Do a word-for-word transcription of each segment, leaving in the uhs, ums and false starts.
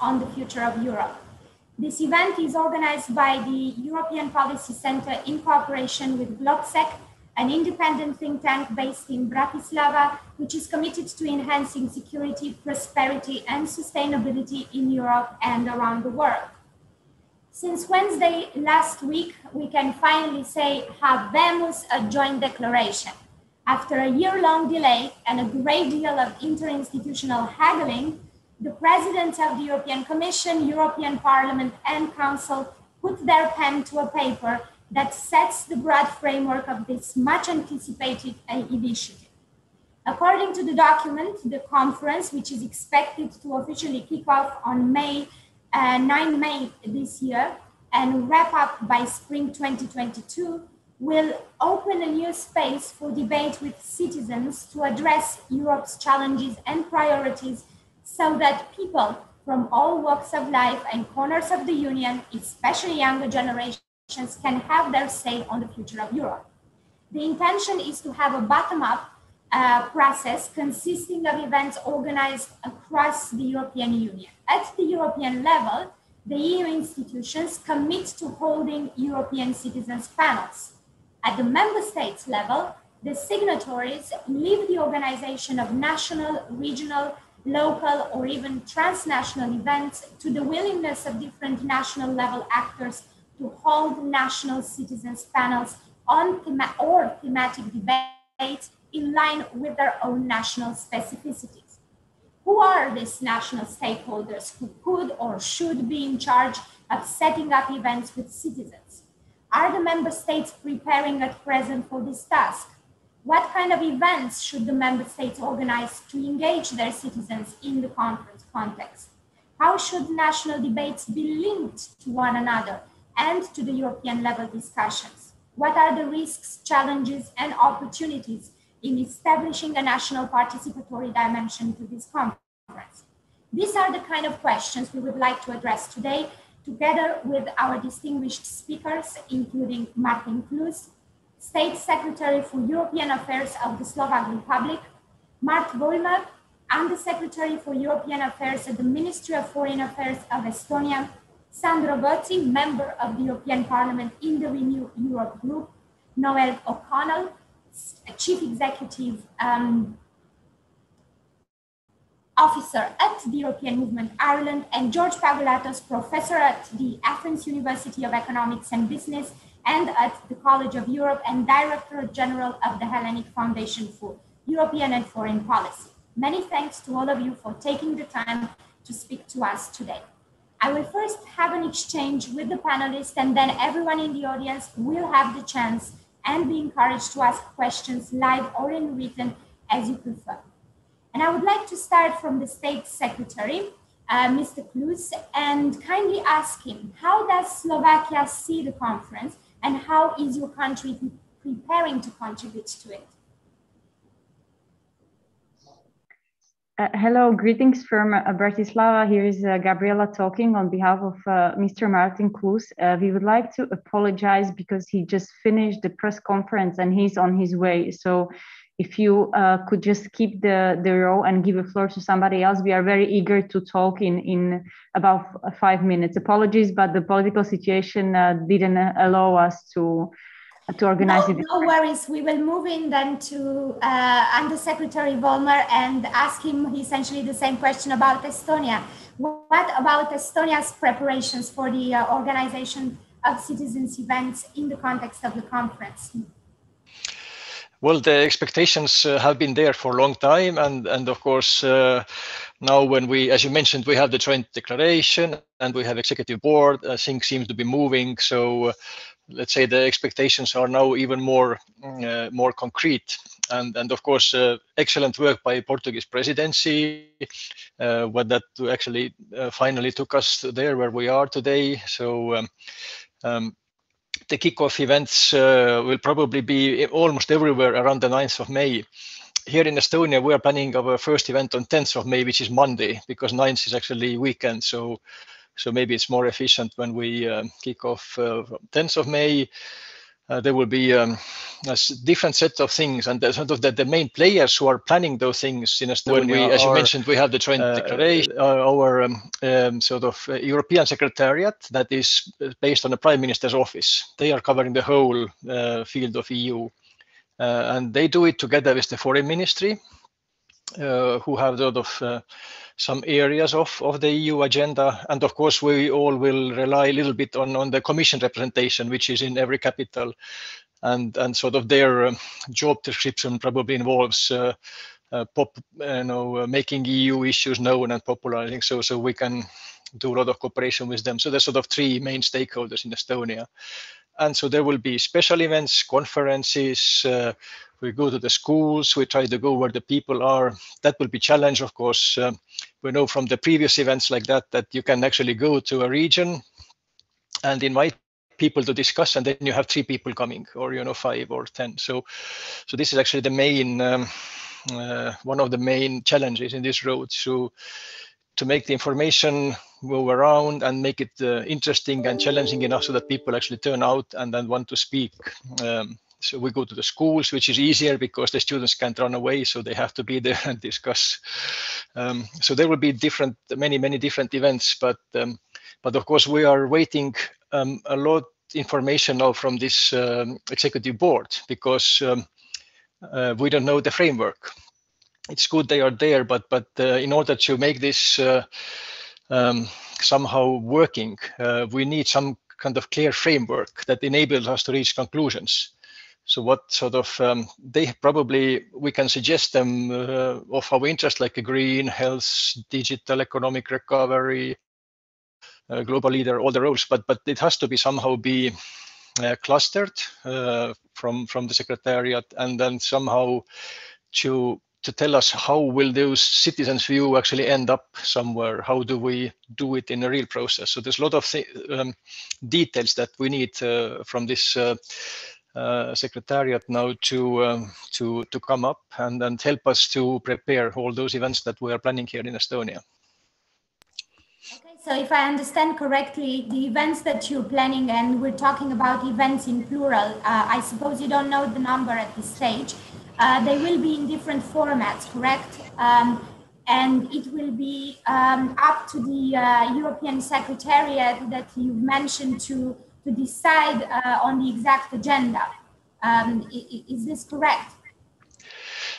On the Future of Europe. This event is organized by the European Policy Center in cooperation with GLOBSEC, an independent think tank based in Bratislava, which is committed to enhancing security, prosperity, and sustainability in Europe and around the world. Since Wednesday last week, we can finally say, "Habemos a joint declaration." After a year-long delay and a great deal of interinstitutional haggling, the presidents of the European Commission, European Parliament, and Council put their pen to a paper that sets the broad framework of this much anticipated initiative. According to the document, the conference, which is expected to officially kick off on May, uh, ninth of May this year and wrap up by spring twenty twenty-two, will open a new space for debate with citizens to address Europe's challenges and priorities, so that people from all walks of life and corners of the Union, especially younger generations, can have their say on the future of Europe. The intention is to have a bottom-up uh, process consisting of events organized across the European Union. At the European level, the E U institutions commit to holding European citizens' panels. At the member states level, the signatories leave the organization of national, regional, local, or even transnational events to the willingness of different national level actors to hold national citizens panels on thema- or thematic debates in line with their own national specificities. Who are these national stakeholders who could or should be in charge of setting up events with citizens? Are the member states preparing at present for this task? What kind of events should the member states organize to engage their citizens in the conference context? How should national debates be linked to one another and to the European level discussions? What are the risks, challenges, and opportunities in establishing a national participatory dimension to this conference? These are the kind of questions we would like to address today, together with our distinguished speakers, including Martin Klus, State Secretary for European Affairs of the Slovak Republic, Märt Volmer, Undersecretary for European Affairs at the Ministry of Foreign Affairs of Estonia, Sandro Gozi, Member of the European Parliament in the Renew Europe Group, Noelle O'Connell, Chief Executive um, Officer at the European Movement Ireland, and George Pagoulatos, Professor at the Athens University of Economics and Business, and at the College of Europe and Director General of the Hellenic Foundation for European and Foreign Policy. Many thanks to all of you for taking the time to speak to us today. I will first have an exchange with the panelists, and then everyone in the audience will have the chance and be encouraged to ask questions live or in written as you prefer. And I would like to start from the State Secretary, Uh, Mister Klus, and kindly ask him, how does Slovakia see the conference, and how is your country preparing to contribute to it? Uh, hello, greetings from uh, Bratislava. Here is uh, Gabriela talking on behalf of uh, Mister Martin Klus. Uh, we would like to apologize because he just finished the press conference and he's on his way. So if you uh, could just keep the, the row and give a floor to somebody else, we are very eager to talk in, in about five minutes. Apologies, but the political situation uh, didn't allow us to, uh, to organize no, it. No worries, we will move in then to uh, Undersecretary Volmer and ask him essentially the same question about Estonia. What about Estonia's preparations for the uh, organization of citizens' events in the context of the conference? Well, the expectations uh, have been there for a long time, and and of course uh, now when we, as you mentioned, we have the joint declaration and we have executive board, uh, things seem to be moving. So uh, let's say the expectations are now even more uh, more concrete, and and of course uh, excellent work by Portuguese presidency, uh, what that actually uh, finally took us there where we are today. So. Um, um, The kickoff events uh, will probably be almost everywhere around the ninth of May. Here in Estonia, we are planning our first event on tenth of May, which is Monday, because ninth is actually weekend. So, so maybe it's more efficient when we uh, kick off uh, tenth of May. uh, there will be um, a different set of things, and the, sort of the, the main players who are planning those things in Estonia. When we, as are, you mentioned, we have the joint uh, declaration, uh, our um, um, sort of uh, European Secretariat that is based on the Prime Minister's office. They are covering the whole uh, field of E U, uh, and they do it together with the Foreign Ministry, uh, who have sort of uh, some areas of, of the E U agenda. And of course, we all will rely a little bit on, on the Commission representation, which is in every capital. And, and sort of their um, job description probably involves uh, uh, pop, you know, uh, making E U issues known and popularizing. So, so we can do a lot of cooperation with them. So there's sort of three main stakeholders in Estonia. And so there will be special events, conferences. Uh, we go to the schools. We try to go where the people are. That will be a challenge, of course. Um, we know from the previous events like that, that you can actually go to a region and invite people to discuss, and then you have three people coming, or you know, five or ten. So, so this is actually the main, um, uh, one of the main challenges in this road, to to make the information move around and make it uh, interesting and challenging enough so that people actually turn out and then want to speak. Um, so we go to the schools, which is easier because the students can't run away, so they have to be there and discuss. Um, so there will be different, many, many different events, but um, but of course we are waiting Um, a lot information now from this um, executive board, because um, uh, we don't know the framework. It's good they are there, but but uh, in order to make this uh, um, somehow working, uh, we need some kind of clear framework that enables us to reach conclusions. So what sort of um, they probably we can suggest them uh, of our interest, like a green, health, digital, economic recovery, Uh, global leader, all the roles, but but it has to be somehow be uh, clustered uh, from from the secretariat, and then somehow to to tell us how will those citizens' view actually end up somewhere. How do we do it in a real process? So there's a lot of th um, details that we need uh, from this uh, uh, secretariat now to um, to to come up and and help us to prepare all those events that we are planning here in Estonia. So if I understand correctly, the events that you're planning, and we're talking about events in plural, uh, I suppose you don't know the number at this stage, uh, they will be in different formats, correct? Um, and it will be um, up to the uh, European Secretariat that you mentioned to, to decide uh, on the exact agenda. Um, is this correct?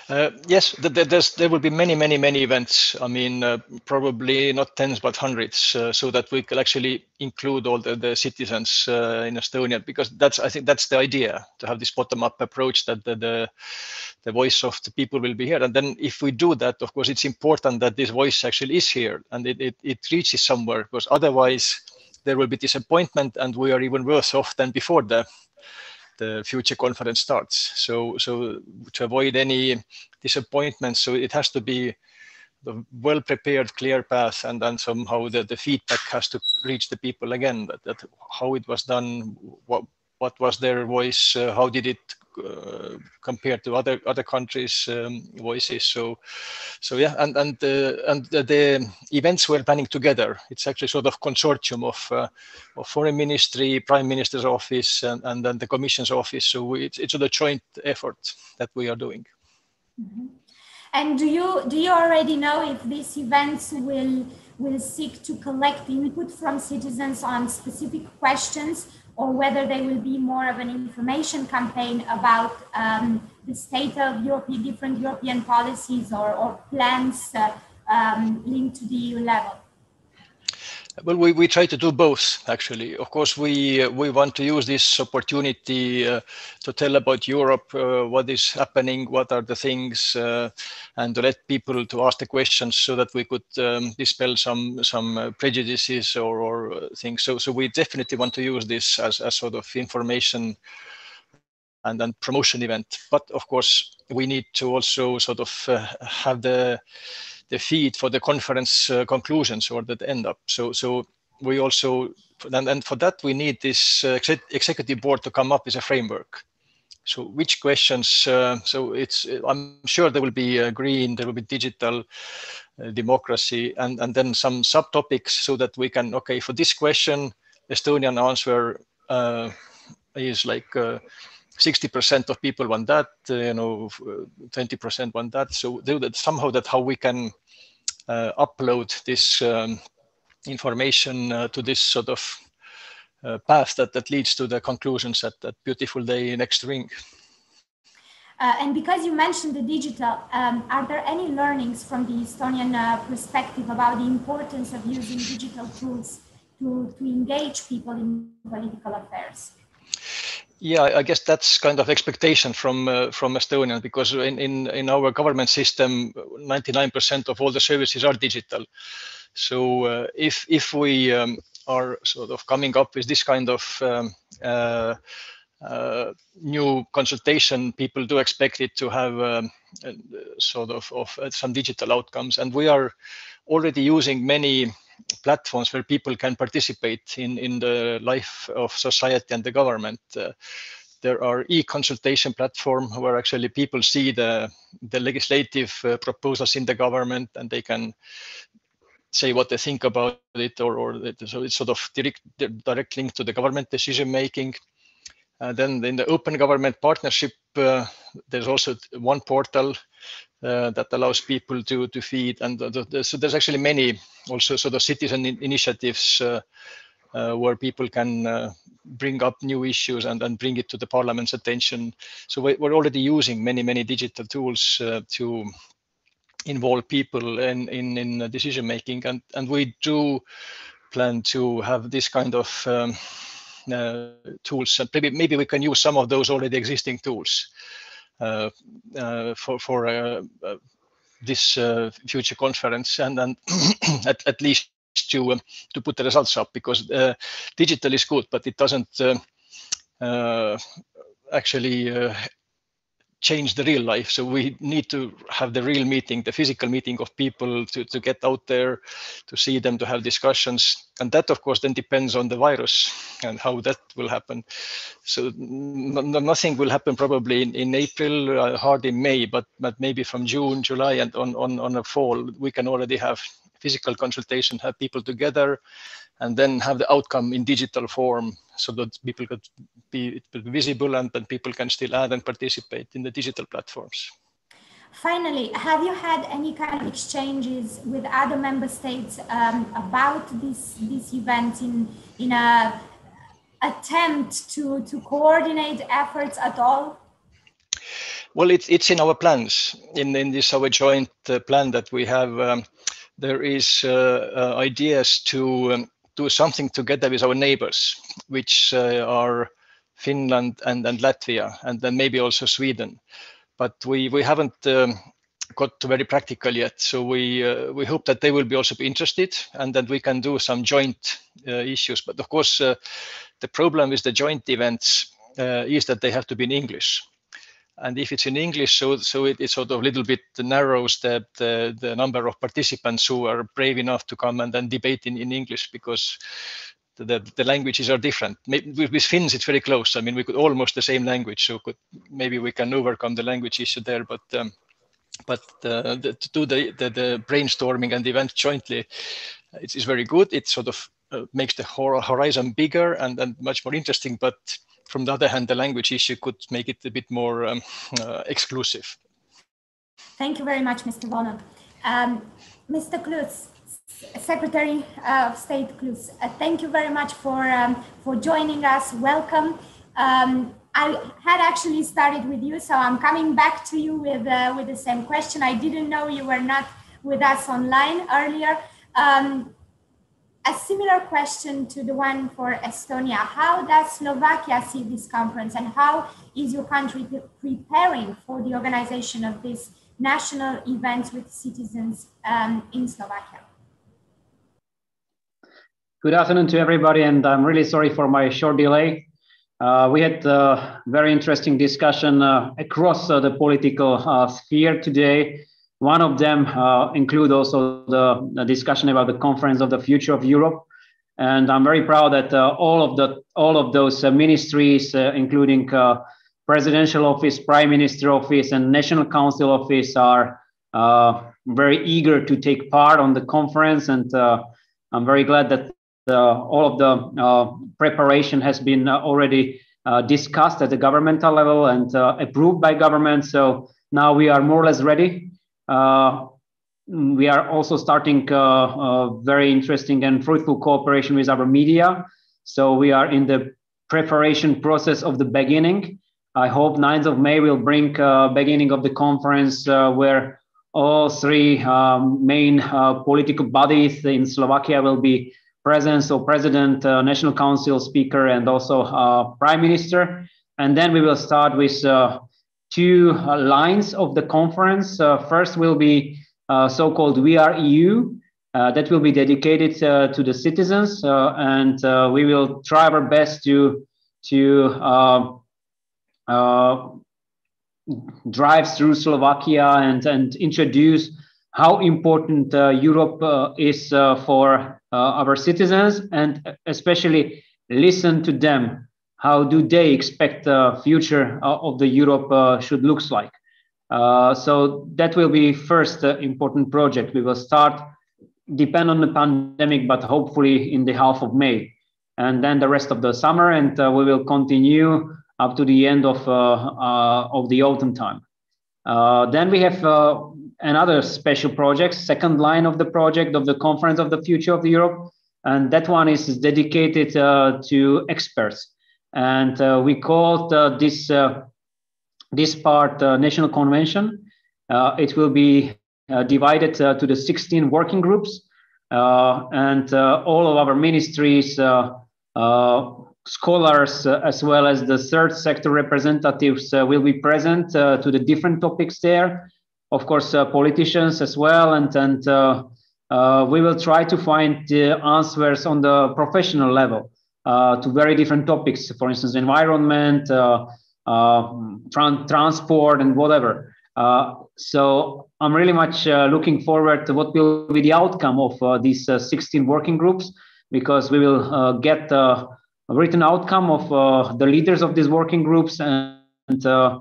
Uh, yes, there's, there will be many, many, many events. I mean, uh, probably not tens, but hundreds, uh, so that we can actually include all the, the citizens uh, in Estonia, because that's, I think that's the idea, to have this bottom-up approach that the, the, the voice of the people will be here. And then if we do that, of course, it's important that this voice actually is here and it, it, it reaches somewhere, because otherwise there will be disappointment and we are even worse off than before the the future conference starts. So, so to avoid any disappointments, so it has to be the well-prepared, clear path, and then somehow the, the feedback has to reach the people again, that, that how it was done, what, what was their voice, uh, how did it uh, compare to other other countries' um, voices. So, so yeah, and, and, uh, and the, the events we're planning together, it's actually sort of consortium of, uh, of Foreign Ministry, Prime Minister's office, and, and then the Commission's office. So we, it's, it's a joint effort that we are doing. Mm-hmm. And do you, do you already know if these events will, will seek to collect input from citizens on specific questions, or whether they will be more of an information campaign about um, the state of European, different European policies or, or plans uh, um, linked to the E U level? Well, we, we try to do both, actually. Of course, we, we want to use this opportunity uh, to tell about Europe, uh, what is happening, what are the things, uh, and to let people to ask the questions so that we could um, dispel some, some uh, prejudices or, or things. So, so we definitely want to use this as a sort of information and then promotion event. But of course, we need to also sort of uh, have the the feed for the conference uh, conclusions or that end up. So, so we also, and, and for that we need this uh, executive board to come up with a framework. So which questions, uh, so it's, I'm sure there will be uh, green, there will be digital, uh, democracy, and, and then some subtopics so that we can, okay, for this question, Estonian answer, uh, is like uh, sixty percent of people want that, uh, you know, twenty percent want that. So they, that somehow that's how we can uh, upload this um, information uh, to this sort of uh, path that, that leads to the conclusions at that beautiful day next spring. Uh, and because you mentioned the digital, um, are there any learnings from the Estonian uh, perspective about the importance of using digital tools to, to engage people in political affairs? Yeah, I guess that's kind of expectation from uh, from Estonians, because in, in, in our government system, ninety-nine percent of all the services are digital. So uh, if, if we um, are sort of coming up with this kind of um, uh, Uh, new consultation, people do expect it to have um, uh, sort of, of uh, some digital outcomes, and we are already using many platforms where people can participate in in the life of society and the government. Uh, there are e-consultation platform where actually people see the the legislative uh, proposals in the government, and they can say what they think about it, or, or it, so it's sort of direct direct link to the government decision making. Uh, then in the Open Government Partnership, uh, there's also one portal uh, that allows people to, to feed. And the, the, the, so there's actually many also sort of citizen in initiatives uh, uh, where people can uh, bring up new issues and, and bring it to the parliament's attention. So we, we're already using many, many digital tools uh, to involve people in, in, in decision making. And, and we do plan to have this kind of um, Uh, tools, and maybe maybe we can use some of those already existing tools uh, uh, for for uh, uh, this uh, future conference, and and at, at least to um, to put the results up, because uh, digital is good, but it doesn't uh, uh, actually uh, change the real life. So we need to have the real meeting, the physical meeting of people, to, to get out there, to see them, to have discussions. And that, of course, then depends on the virus and how that will happen. So nothing will happen probably in, in April, uh, hardly May, but, but maybe from June, July, and on, on, on a fall, we can already have physical consultation, have people together, and then have the outcome in digital form, so that people could be, it could be visible, and then people can still add and participate in the digital platforms. Finally, have you had any kind of exchanges with other member states um, about this, this event in, in an attempt to, to coordinate efforts at all? Well, it, it's in our plans, in, in this our joint uh, plan that we have. Um, there is uh, uh, ideas to um, do something together with our neighbors, which uh, are Finland and, and Latvia, and then maybe also Sweden. But we, we haven't um, got to very practical yet. So we uh, we hope that they will be also interested, and that we can do some joint uh, issues. But of course, uh, the problem with the joint events uh, is that they have to be in English. And if it's in English, so so it, it sort of a little bit narrows the, the the number of participants who are brave enough to come and then debate in, in English, because the, the languages are different. With, with Finns, it's very close. I mean, we could almost the same language, so could, maybe we can overcome the language issue there. But um, but uh, the, to do the, the the brainstorming and the event jointly, it's, it's very good. It sort of uh, makes the horizon bigger and, and much more interesting. But from the other hand, the language issue could make it a bit more um, uh, exclusive. Thank you very much, Mister Volmer. Um, Mister Klus, Secretary of State Klus, uh, thank you very much for, um, for joining us. Welcome. Um, I had actually started with you, so I'm coming back to you with, uh, with the same question. I didn't know you were not with us online earlier. Um, A similar question to the one for Estonia. How does Slovakia see this conference, and how is your country preparing for the organization of these national events with citizens um, in Slovakia? Good afternoon to everybody, and I'm really sorry for my short delay. Uh, we had a very interesting discussion uh, across uh, the political uh, sphere today. One of them uh, include also the, the discussion about the Conference of the Future of Europe, and I'm very proud that uh, all of the all of those uh, ministries, uh, including uh, Presidential Office, Prime Minister Office, and National Council Office, are uh, very eager to take part on the conference. And uh, I'm very glad that uh, all of the uh, preparation has been uh, already uh, discussed at the governmental level and uh, approved by government. So now we are more or less ready. Uh, we are also starting uh, a very interesting and fruitful cooperation with our media. So we are in the preparation process of the beginning. I hope ninth of May will bring uh, beginning of the conference uh, where all three um, main uh, political bodies in Slovakia will be present, so president, uh, national council speaker, and also uh, prime minister. And then we will start with uh, two uh, lines of the conference. Uh, first will be uh, so-called We Are E U. Uh, that will be dedicated uh, to the citizens, uh, and uh, we will try our best to, to uh, uh, drive through Slovakia and, and introduce how important uh, Europe uh, is uh, for uh, our citizens, and especially listen to them. How do they expect the future of the Europe uh, should look like? Uh, so that will be first uh, important project. We will start, depend on the pandemic, but hopefully in the half of May, and then the rest of the summer, and uh, we will continue up to the end of, uh, uh, of the autumn time. Uh, then we have uh, another special project, second line of the project of the Conference of the Future of Europe. And that one is dedicated uh, to experts. And uh, we called uh, this, uh, this part uh, National Convention. Uh, it will be uh, divided uh, to the sixteen working groups. Uh, and uh, all of our ministries, uh, uh, scholars, uh, as well as the third sector representatives uh, will be present uh, to the different topics there. Of course, uh, politicians as well. And, and uh, uh, we will try to find the answers on the professional level uh, to very different topics, for instance, environment, uh, uh, tran transport, and whatever. Uh, so I'm really much uh, looking forward to what will be the outcome of uh, these uh, sixteen working groups, because we will uh, get uh, a written outcome of uh, the leaders of these working groups, and, and uh,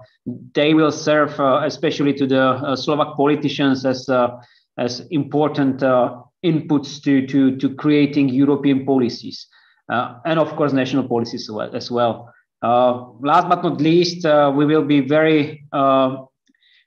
they will serve uh, especially to the uh, Slovak politicians as uh, as important uh, inputs to, to to creating European policies, uh, and of course national policies as well. Uh, last but not least, uh, we will be very uh,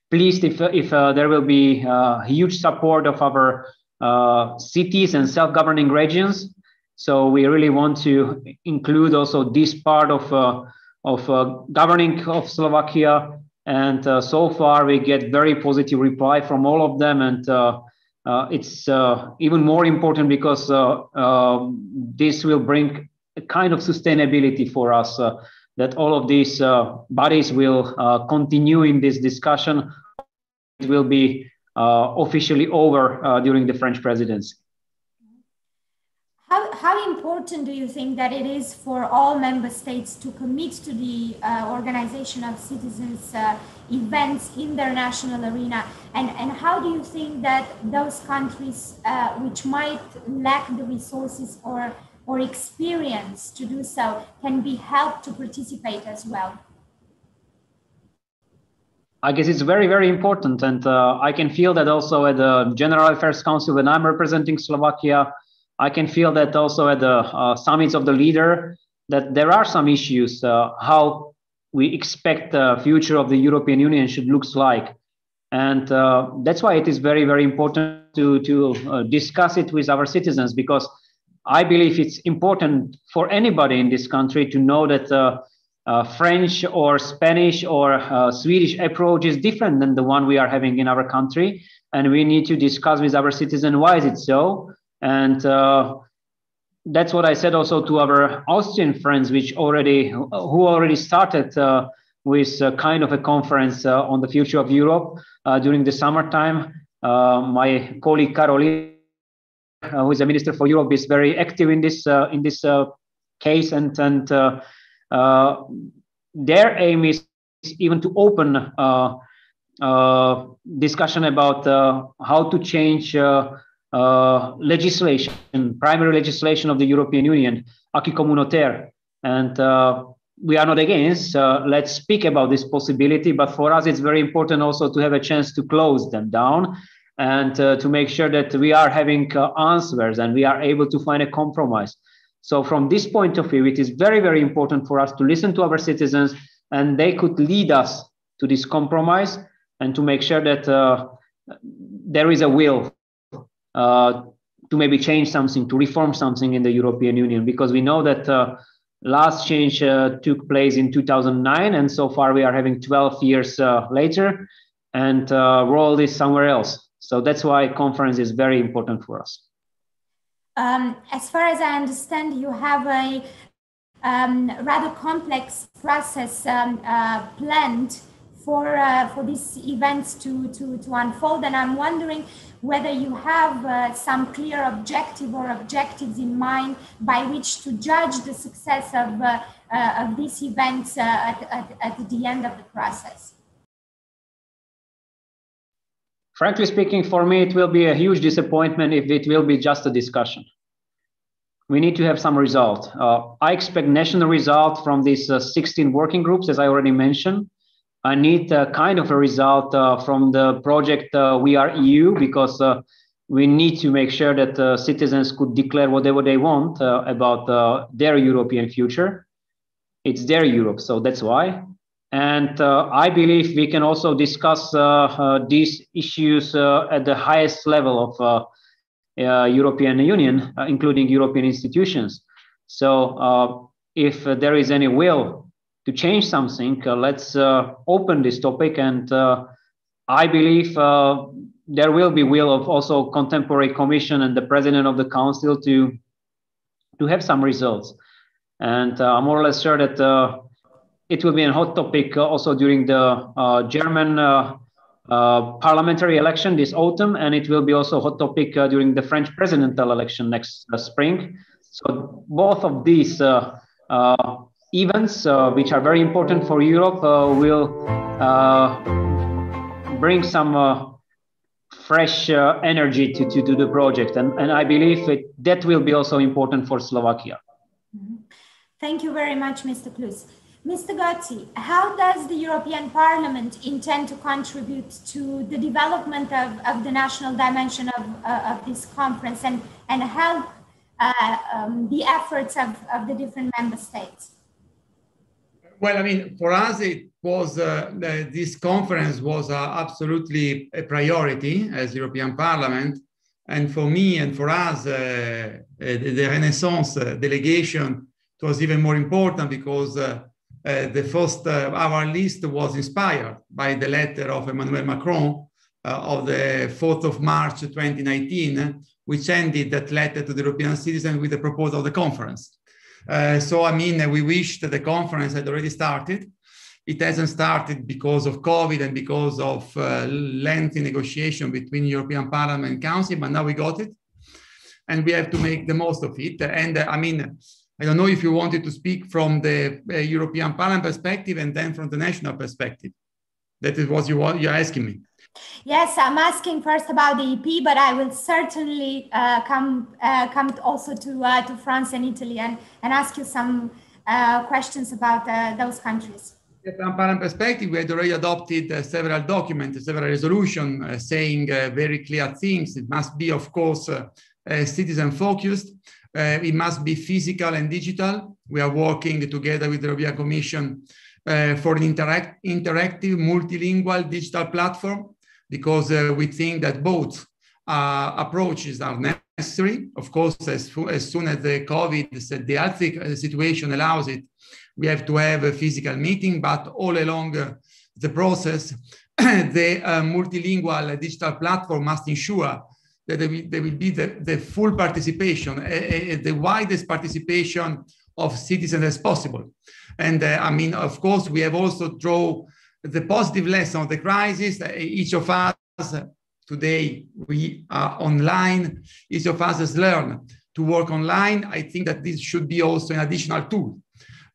pleased if if uh, there will be uh, huge support of our uh, cities and self-governing regions. So we really want to include also this part of, uh, of uh, governing of Slovakia. And uh, so far we get very positive reply from all of them. And uh, uh, it's uh, even more important because uh, uh, this will bring a kind of sustainability for us, uh, that all of these uh, bodies will uh, continue in this discussion. It will be uh, officially over uh, during the French presidency. How, how important do you think that it is for all member states to commit to the uh, organization of citizens' uh, events in their national arena? And, and how do you think that those countries uh, which might lack the resources or, or experience to do so can be helped to participate as well? I guess it's very, very important. And uh, I can feel that also at the General Affairs Council when I'm representing Slovakia. I can feel that also at the uh, summits of the leader, that there are some issues, uh, how we expect the future of the European Union should look like. And uh, that's why it is very, very important to, to uh, discuss it with our citizens, because I believe it's important for anybody in this country to know that uh, uh, French or Spanish or uh, Swedish approach is different than the one we are having in our country. And we need to discuss with our citizens why is it so. And uh, that's what I said also to our Austrian friends, which already, who already started uh, with a kind of a conference uh, on the future of Europe uh, during the summertime. Uh, my colleague Caroline, uh, who is a minister for Europe, is very active in this uh, in this uh, case, and and uh, uh, their aim is even to open uh, uh, discussion about uh, how to change. Uh, Uh, legislation, primary legislation of the European Union, acquis communautaire, and uh, we are not against. Uh, let's speak about this possibility, but for us it's very important also to have a chance to close them down and uh, to make sure that we are having uh, answers and we are able to find a compromise. So from this point of view, it is very, very important for us to listen to our citizens, and they could lead us to this compromise and to make sure that uh, there is a will uh, to maybe change something, to reform something in the European Union, because we know that uh, last change uh, took place in two thousand nine, and so far we are having twelve years uh, later, and uh, world is somewhere else. So that's why conference is very important for us. Um, as far as I understand, you have a um, rather complex process um, uh, planned for uh, for these events to, to, to unfold, and I'm wondering whether you have uh, some clear objective or objectives in mind by which to judge the success of, uh, uh, of these events uh, at, at, at the end of the process. Frankly speaking, for me, it will be a huge disappointment if it will be just a discussion. We need to have some result. Uh, I expect national result from these uh, sixteen working groups, as I already mentioned. I need a kind of a result uh, from the project uh, We Are E U, because uh, we need to make sure that uh, citizens could declare whatever they want uh, about uh, their European future. It's their Europe, so that's why. And uh, I believe we can also discuss uh, uh, these issues uh, at the highest level of uh, uh, European Union, uh, including European institutions. So uh, if uh, there is any will to change something, uh, let's uh, open this topic, and uh, I believe uh, there will be will of also contemporary commission and the president of the council to, to have some results. And uh, I'm more or less sure that uh, it will be a hot topic uh, also during the uh, German uh, uh, parliamentary election this autumn, and it will be also a hot topic uh, during the French presidential election next uh, spring. So both of these uh, uh, events, uh, which are very important for Europe, uh, will uh, bring some uh, fresh uh, energy to, to, to the project. And, and I believe it, that will be also important for Slovakia. Mm-hmm. Thank you very much, Mister Klus. Mister Gozi, how does the European Parliament intend to contribute to the development of, of the national dimension of, uh, of this conference, and, and help uh, um, the efforts of, of the different member states? Well, I mean, for us, it was uh, the, this conference was uh, absolutely a priority as European Parliament. And for me and for us, uh, the, the Renaissance uh, delegation, it was even more important because uh, uh, the first uh, our list was inspired by the letter of Emmanuel Macron uh, of the fourth of March twenty nineteen, which ended that letter to the European citizens with the proposal of the conference. Uh, so, I mean, we wish that the conference had already started. It hasn't started because of COVID and because of uh, lengthy negotiation between European Parliament and Council, but now we got it. And we have to make the most of it. And uh, I mean, I don't know if you wanted to speak from the uh, European Parliament perspective and then from the national perspective. That is what you want, you're asking me. Yes, I'm asking first about the E P, but I will certainly uh, come uh, come also to uh, to France and Italy and, and ask you some uh, questions about uh, those countries. From a parent perspective, we had already adopted uh, several documents, several resolutions uh, saying uh, very clear things. It must be, of course, uh, uh, citizen-focused. Uh, it must be physical and digital. We are working together with the European Commission uh, for an interact interactive, multilingual digital platform, because uh, we think that both uh, approaches are necessary. Of course, as, as soon as the COVID, the health situation allows it, we have to have a physical meeting, but all along uh, the process, the uh, multilingual digital platform must ensure that there will, there will be the, the full participation, a, a, the widest participation of citizens as possible. And uh, I mean, of course, we have also drawn the positive lesson of the crisis. Each of us today, we are online. Each of us has learned to work online. I think that this should be also an additional tool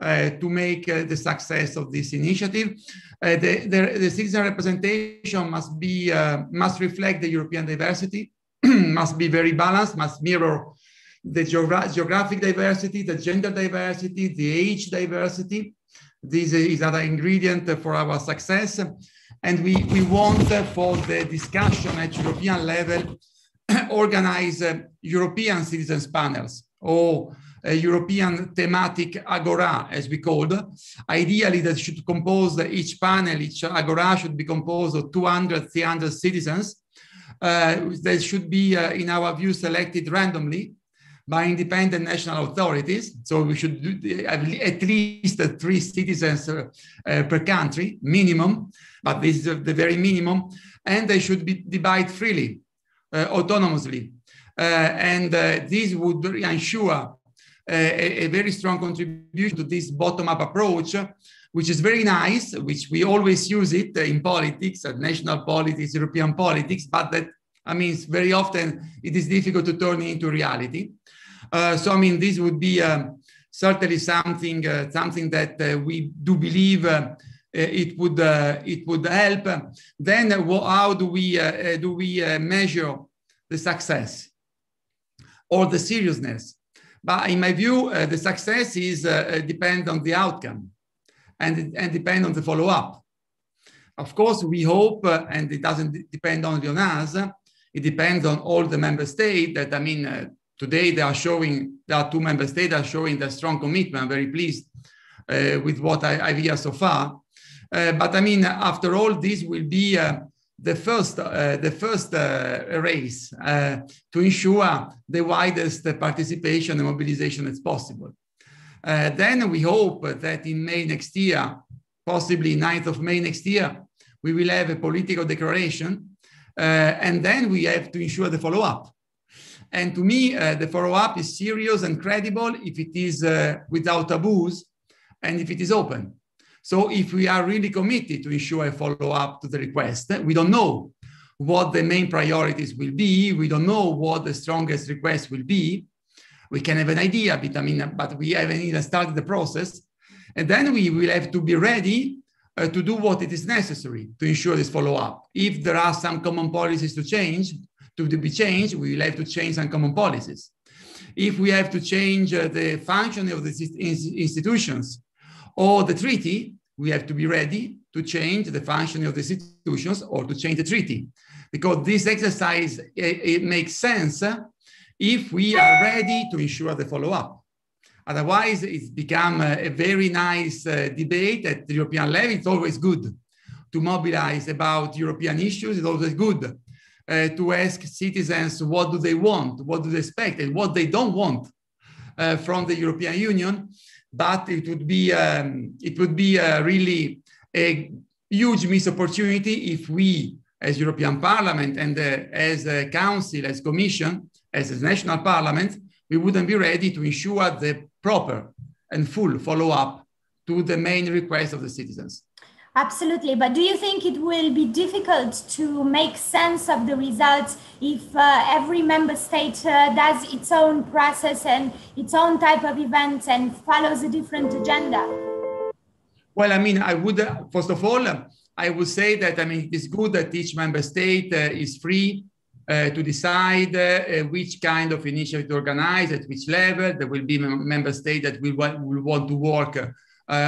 uh, to make uh, the success of this initiative. Uh, the, the, the citizen representation must be uh, must reflect the European diversity, must be very balanced, must mirror the geogra geographic diversity, the gender diversity, the age diversity. This is another ingredient for our success, and we, we want for the discussion at European level organize European citizens panels or a European thematic agora, as we called. Ideally, that should compose each panel, each agora should be composed of two hundred, three hundred citizens. Uh, they should be, uh, in our view, selected randomly by independent national authorities. So we should do at least three citizens uh, uh, per country, minimum, but this is the very minimum. And they should be divided freely, uh, autonomously. Uh, and uh, this would ensure a, a very strong contribution to this bottom-up approach, which is very nice, which we always use it in politics, at national politics, European politics, but that, I mean, very often it is difficult to turn it into reality. Uh, so, I mean, this would be um, certainly something, uh, something that uh, we do believe uh, it would, uh, it would help. Then uh, how do we, uh, do we uh, measure the success or the seriousness? But in my view, uh, the success is uh, depend on the outcome. And, and depend on the follow-up. Of course, we hope, uh, and it doesn't depend only on us, it depends on all the member states that, I mean, uh, today they are showing, there are two member states that are showing their strong commitment. I'm very pleased uh, with what I, I've heard so far. Uh, but I mean, after all, this will be uh, the first, uh, the first uh, race uh, to ensure the widest participation and mobilization as possible. Uh, then we hope that in May next year, possibly ninth of May next year, we will have a political declaration. Uh, and then we have to ensure the follow-up. And to me, uh, the follow-up is serious and credible if it is uh, without taboos and if it is open. So if we are really committed to ensure a follow-up to the request, we don't know what the main priorities will be. We don't know what the strongest request will be. We can have an idea, but, I mean, but we haven't even started the process. And then we will have to be ready uh, to do what it is necessary to ensure this follow-up. If there are some common policies to change, to be changed, we will have to change some common policies. If we have to change uh, the functioning of the institutions or the treaty, we have to be ready to change the functioning of the institutions or to change the treaty. Because this exercise, it, it makes sense uh, if we are ready to ensure the follow-up. Otherwise, it's become a, a very nice uh, debate at the European level. It's always good to mobilize about European issues. It's always good uh, to ask citizens what do they want, what do they expect, and what they don't want uh, from the European Union. But it would be, um, it would be uh, really a huge missed opportunity if we, as European Parliament and uh, as a Council, as Commission, as a national parliament, we wouldn't be ready to ensure the proper and full follow-up to the main request of the citizens. Absolutely, but do you think it will be difficult to make sense of the results if uh, every member state uh, does its own process and its own type of events and follows a different agenda? Well, I mean, I would, uh, first of all, uh, I would say that, I mean, it's good that each member state uh, is free Uh, to decide uh, uh, which kind of initiative to organize, at which level. There will be member states that will, will want to work uh,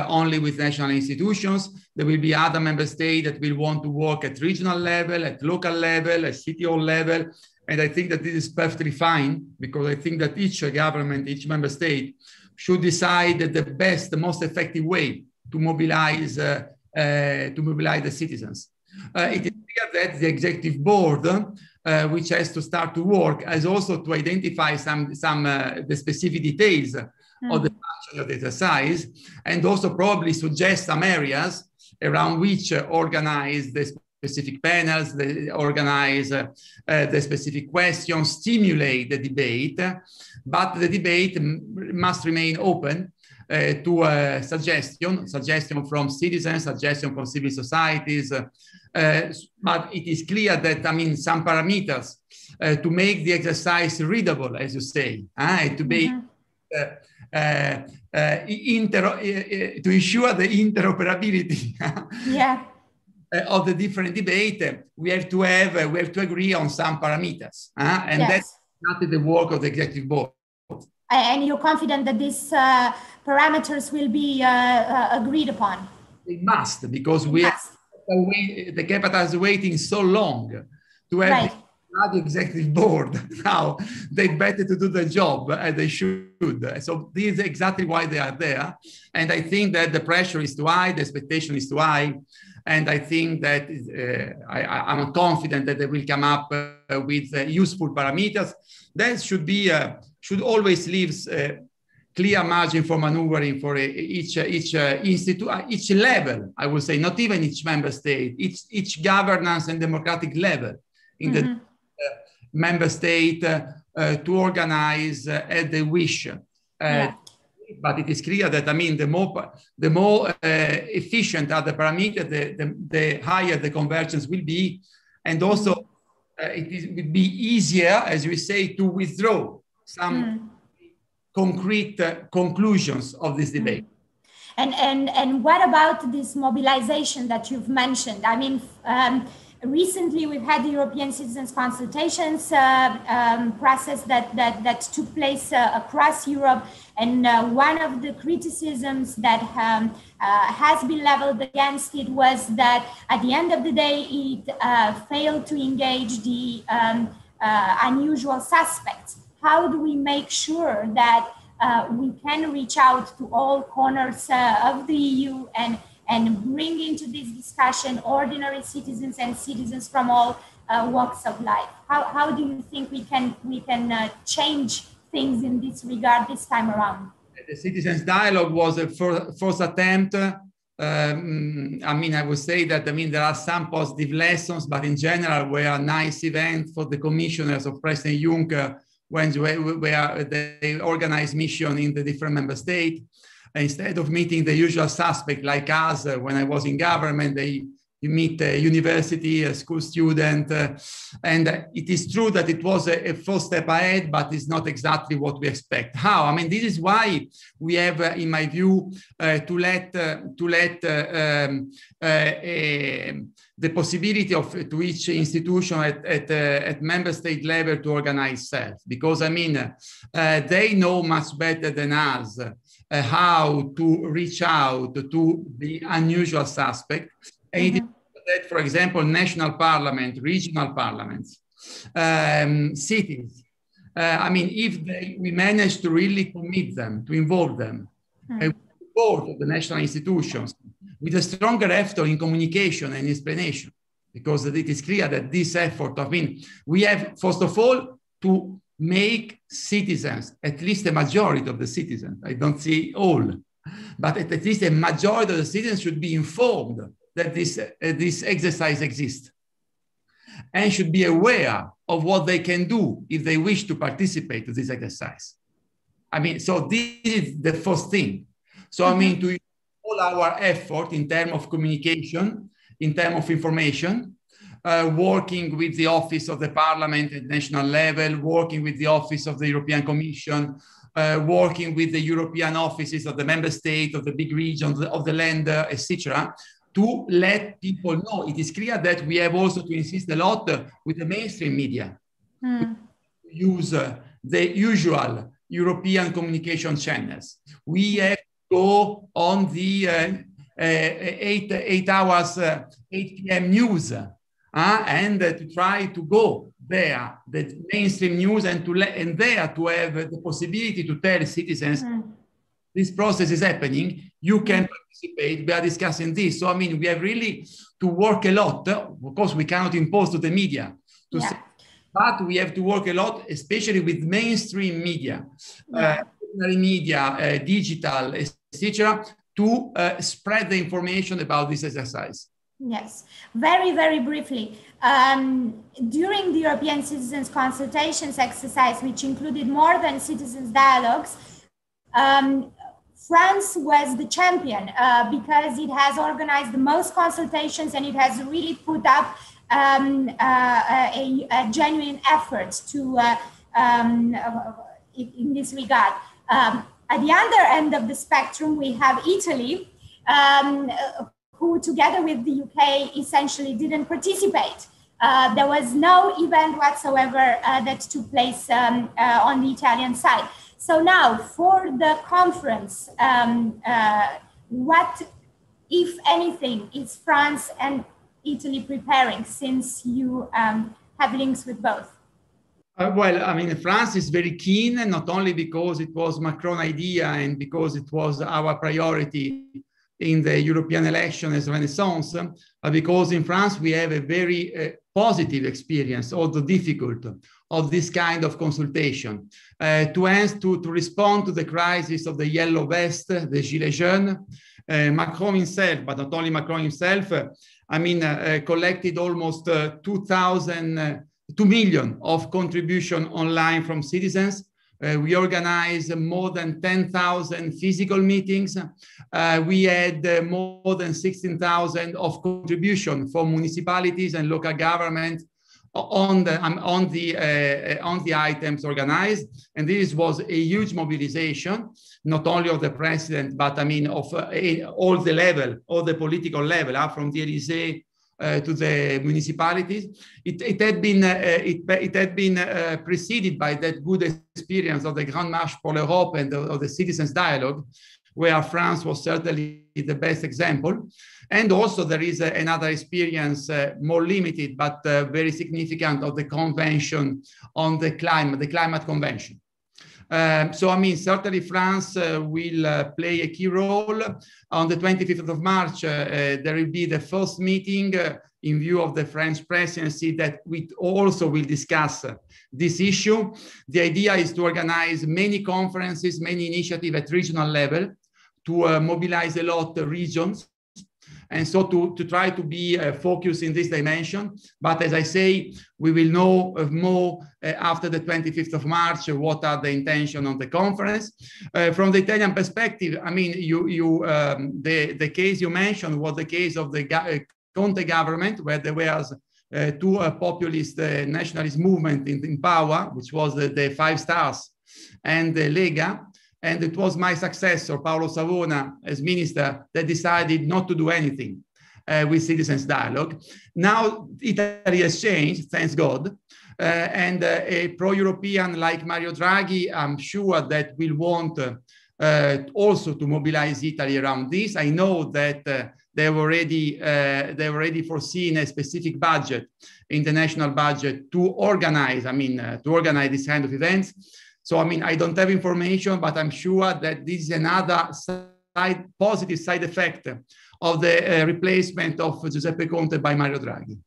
only with national institutions. There will be other member states that will want to work at regional level, at local level, at city hall level. And I think that this is perfectly fine, because I think that each government, each member state should decide the best, the most effective way to mobilize, uh, uh, to mobilize the citizens. Uh, it is clear that the executive board, Uh, which has to start to work, as also to identify some, some uh, the specific details mm-hmm. of the function of the exercise, and also probably suggest some areas around which uh, organize the specific panels, the, organize uh, uh, the specific questions, stimulate the debate, but the debate must remain open uh, to uh, suggestion, suggestion from citizens, suggestion from civil societies, uh, Uh, but it is clear that, I mean, some parameters uh, to make the exercise readable, as you say, uh, to be mm-hmm. uh, uh, uh, inter uh, to ensure the interoperability yeah. of the different debate, uh, we have to have uh, we have to agree on some parameters, uh, and yes. that's not the work of the executive board. And you're confident that these uh, parameters will be uh, uh, agreed upon? They must, because we. Yes. Have the capital is waiting so long to have right. not the executive board now. They better to do the job, and they should. So this is exactly why they are there. And I think that the pressure is too high, the expectation is too high. And I think that uh, I, I'm confident that they will come up uh, with uh, useful parameters. That should be, uh, should always leave uh, clear margin for maneuvering for each uh, each uh, institute, uh, each level, I would say, not even each member state, each, each governance and democratic level in mm-hmm. the uh, member state uh, uh, to organize uh, as they wish. Uh, yeah. But it is clear that, I mean, the more the more uh, efficient are the parameters, the, the, the higher the convergence will be. And also, uh, it is, will be easier, as we say, to withdraw some mm. concrete uh, conclusions of this debate. And, and, and what about this mobilization that you've mentioned? I mean, um, recently, we've had the European Citizens' Consultations uh, um, process that, that, that took place uh, across Europe. And uh, one of the criticisms that um, uh, has been leveled against it was that at the end of the day, it uh, failed to engage the um, uh, unusual suspects. How do we make sure that uh, we can reach out to all corners uh, of the E U and and bring into this discussion ordinary citizens and citizens from all uh, walks of life? How, how do you think we can, we can uh, change things in this regard this time around? The citizens' dialogue was a first, first attempt. Um, I mean, I would say that, I mean, there are some positive lessons, but in general, were a nice event for the commissioners of President Juncker when where they organized mission in the different member states. Instead of meeting the usual suspect like us, uh, when I was in government, they, you meet a university, a school student. Uh, and uh, it is true that it was a, a first step ahead, but it's not exactly what we expect. How? I mean, this is why we have, uh, in my view, uh, to let, uh, to let uh, um, uh, uh, the possibility of uh, to each institution at, at, uh, at member state level to organize itself. Because, I mean, uh, uh, they know much better than us Uh, how to reach out to the unusual suspect. And mm-hmm. it is that, for example, national parliament, regional parliaments, um, cities, uh, I mean, if they, we manage to really commit them, to involve them, mm-hmm. uh, both of the national institutions, with a stronger effort in communication and explanation, because it is clear that this effort, I mean, we have, first of all, to make citizens, at least a majority of the citizens, I don't see all, but at, at least a majority of the citizens should be informed that this, uh, this exercise exists and should be aware of what they can do if they wish to participate in this exercise. I mean, so this is the first thing. So mm-hmm. I mean, to use all our effort in terms of communication, in terms of information, Uh, working with the Office of the Parliament at national level, working with the Office of the European Commission, uh, working with the European offices of the member state, of the big regions, of the lender, et cetera, to let people know. It is clear that we have also to insist a lot uh, with the mainstream media, mm. we use uh, the usual European communication channels. We have to go on the uh, uh, eight, eight hours, uh, eight p m news. Uh, and uh, to try to go there, the mainstream news, and to let and there to have uh, the possibility to tell citizens mm. this process is happening. You can participate. We are discussing this. So I mean, we have really to work a lot. Uh, of course, we cannot impose to the media, to yeah. say, but we have to work a lot, especially with mainstream media, yeah. uh, media, uh, digital, et cetera, to uh, spread the information about this exercise. Yes, very, very briefly. Um, during the European Citizens' Consultations exercise, which included more than citizens' dialogues, um, France was the champion uh, because it has organized the most consultations and it has really put up um, uh, a, a genuine effort to, uh, um, in this regard. Um, at the other end of the spectrum, we have Italy, um, who together with the U K essentially didn't participate. Uh, there was no event whatsoever uh, that took place um, uh, on the Italian side. So now for the conference, um, uh, what, if anything, is France and Italy preparing, since you um, have links with both? Uh, well, I mean, France is very keen, and not only because it was Macron's idea and because it was our priority in the European election as Renaissance, but because in France we have a very uh, positive experience, although difficult, of this kind of consultation. Uh, to, answer, to, to respond to the crisis of the yellow vest, the gilets jaunes, uh, Macron himself, but not only Macron himself, uh, I mean, uh, uh, collected almost uh, two thousand uh, two million of contribution online from citizens. Uh, we organized more than ten thousand physical meetings. Uh, we had uh, more than sixteen thousand of contribution from municipalities and local government on the, um, on, the, uh, on the items organized. And this was a huge mobilization, not only of the president, but I mean of uh, a, all the level, all the political level, uh, from the Elysee Uh, to the municipalities. It, it had been, uh, it, it had been uh, preceded by that good experience of the Grand Marche pour l'Europe and of the Citizens' Dialogue, where France was certainly the best example. And also there is uh, another experience, uh, more limited, but uh, very significant, of the Convention on the Climate, the Climate Convention. Um, so, I mean, certainly France uh, will uh, play a key role. On the twenty-fifth of March, uh, uh, there will be the first meeting uh, in view of the French presidency that we also will discuss uh, this issue. The idea is to organize many conferences, many initiatives at regional level to uh, mobilize a lot of regions. And so to, to try to be uh, focused in this dimension. But as I say, we will know more uh, after the twenty-fifth of March, uh, what are the intentions of the conference. Uh, from the Italian perspective, I mean, you, you, um, the, the case you mentioned was the case of the uh, Conte government, where there were uh, two uh, populist uh, nationalist movements in, in power, which was the, the Five Stars and the Lega. And it was my successor, Paolo Savona, as minister, that decided not to do anything uh, with Citizens' Dialogue. Now, Italy has changed, thanks God. Uh, and uh, a pro-European like Mario Draghi, I'm sure that will want uh, uh, also to mobilize Italy around this. I know that uh, they've already, uh, they've already foreseen a specific budget in the national budget to organize, I mean, uh, to organize this kind of events. So, I mean, I don't have information, but I'm sure that this is another side, positive side effect of the uh, replacement of Giuseppe Conte by Mario Draghi.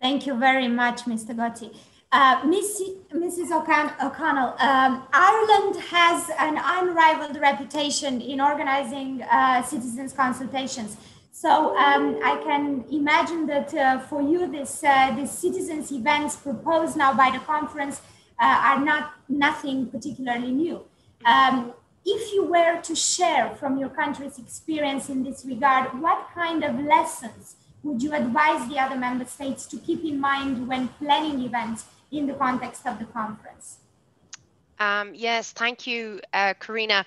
Thank you very much, Mister Gozi. Uh, Missus O'Connell, um, Ireland has an unrivaled reputation in organizing uh, citizens' consultations. So um, I can imagine that uh, for you, this, uh, this citizens' events proposed now by the conference Uh, are not nothing particularly new. Um, if you were to share from your country's experience in this regard, what kind of lessons would you advise the other member states to keep in mind when planning events in the context of the conference? Um, yes, thank you, uh, Corina.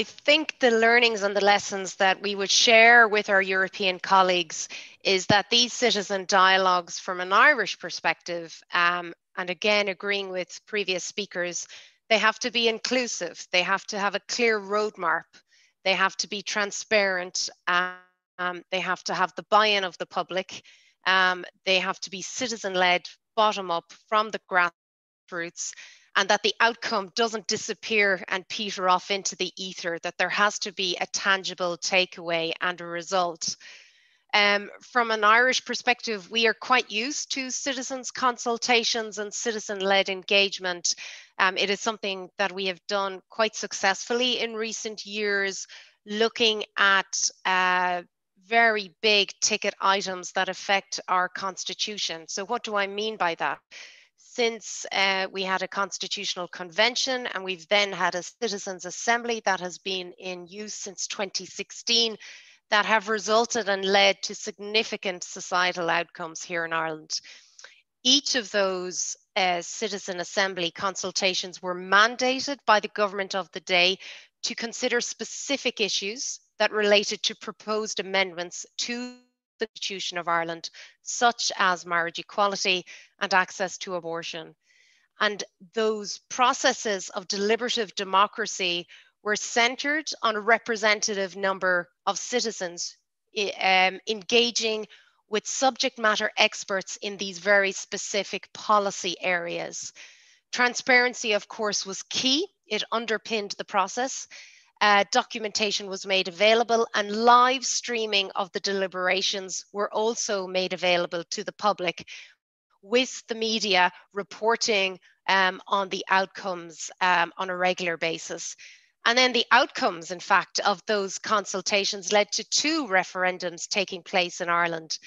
I think the learnings and the lessons that we would share with our European colleagues is that these citizen dialogues, from an Irish perspective, um, and again, agreeing with previous speakers, they have to be inclusive. They have to have a clear roadmap. They have to be transparent. Um, they have to have the buy-in of the public. Um, they have to be citizen-led, bottom-up, from the grassroots, and that the outcome doesn't disappear and peter off into the ether, that there has to be a tangible takeaway and a result. Um, from an Irish perspective, we are quite used to citizens' consultations and citizen-led engagement. Um, it is something that we have done quite successfully in recent years, looking at uh, very big ticket items that affect our constitution. So what do I mean by that? Since uh, we had a constitutional convention, and we've then had a citizens' assembly that has been in use since twenty sixteen, that have resulted and led to significant societal outcomes here in Ireland. Each of those uh, citizen assembly consultations were mandated by the government of the day to consider specific issues that related to proposed amendments to the Constitution of Ireland, such as marriage equality and access to abortion. And those processes of deliberative democracy were centered on a representative number of citizens um, engaging with subject matter experts in these very specific policy areas. Transparency, of course, was key. It underpinned the process. Uh, documentation was made available, and live streaming of the deliberations were also made available to the public, with the media reporting um, on the outcomes um, on a regular basis. And then the outcomes, in fact, of those consultations led to two referendums taking place in Ireland.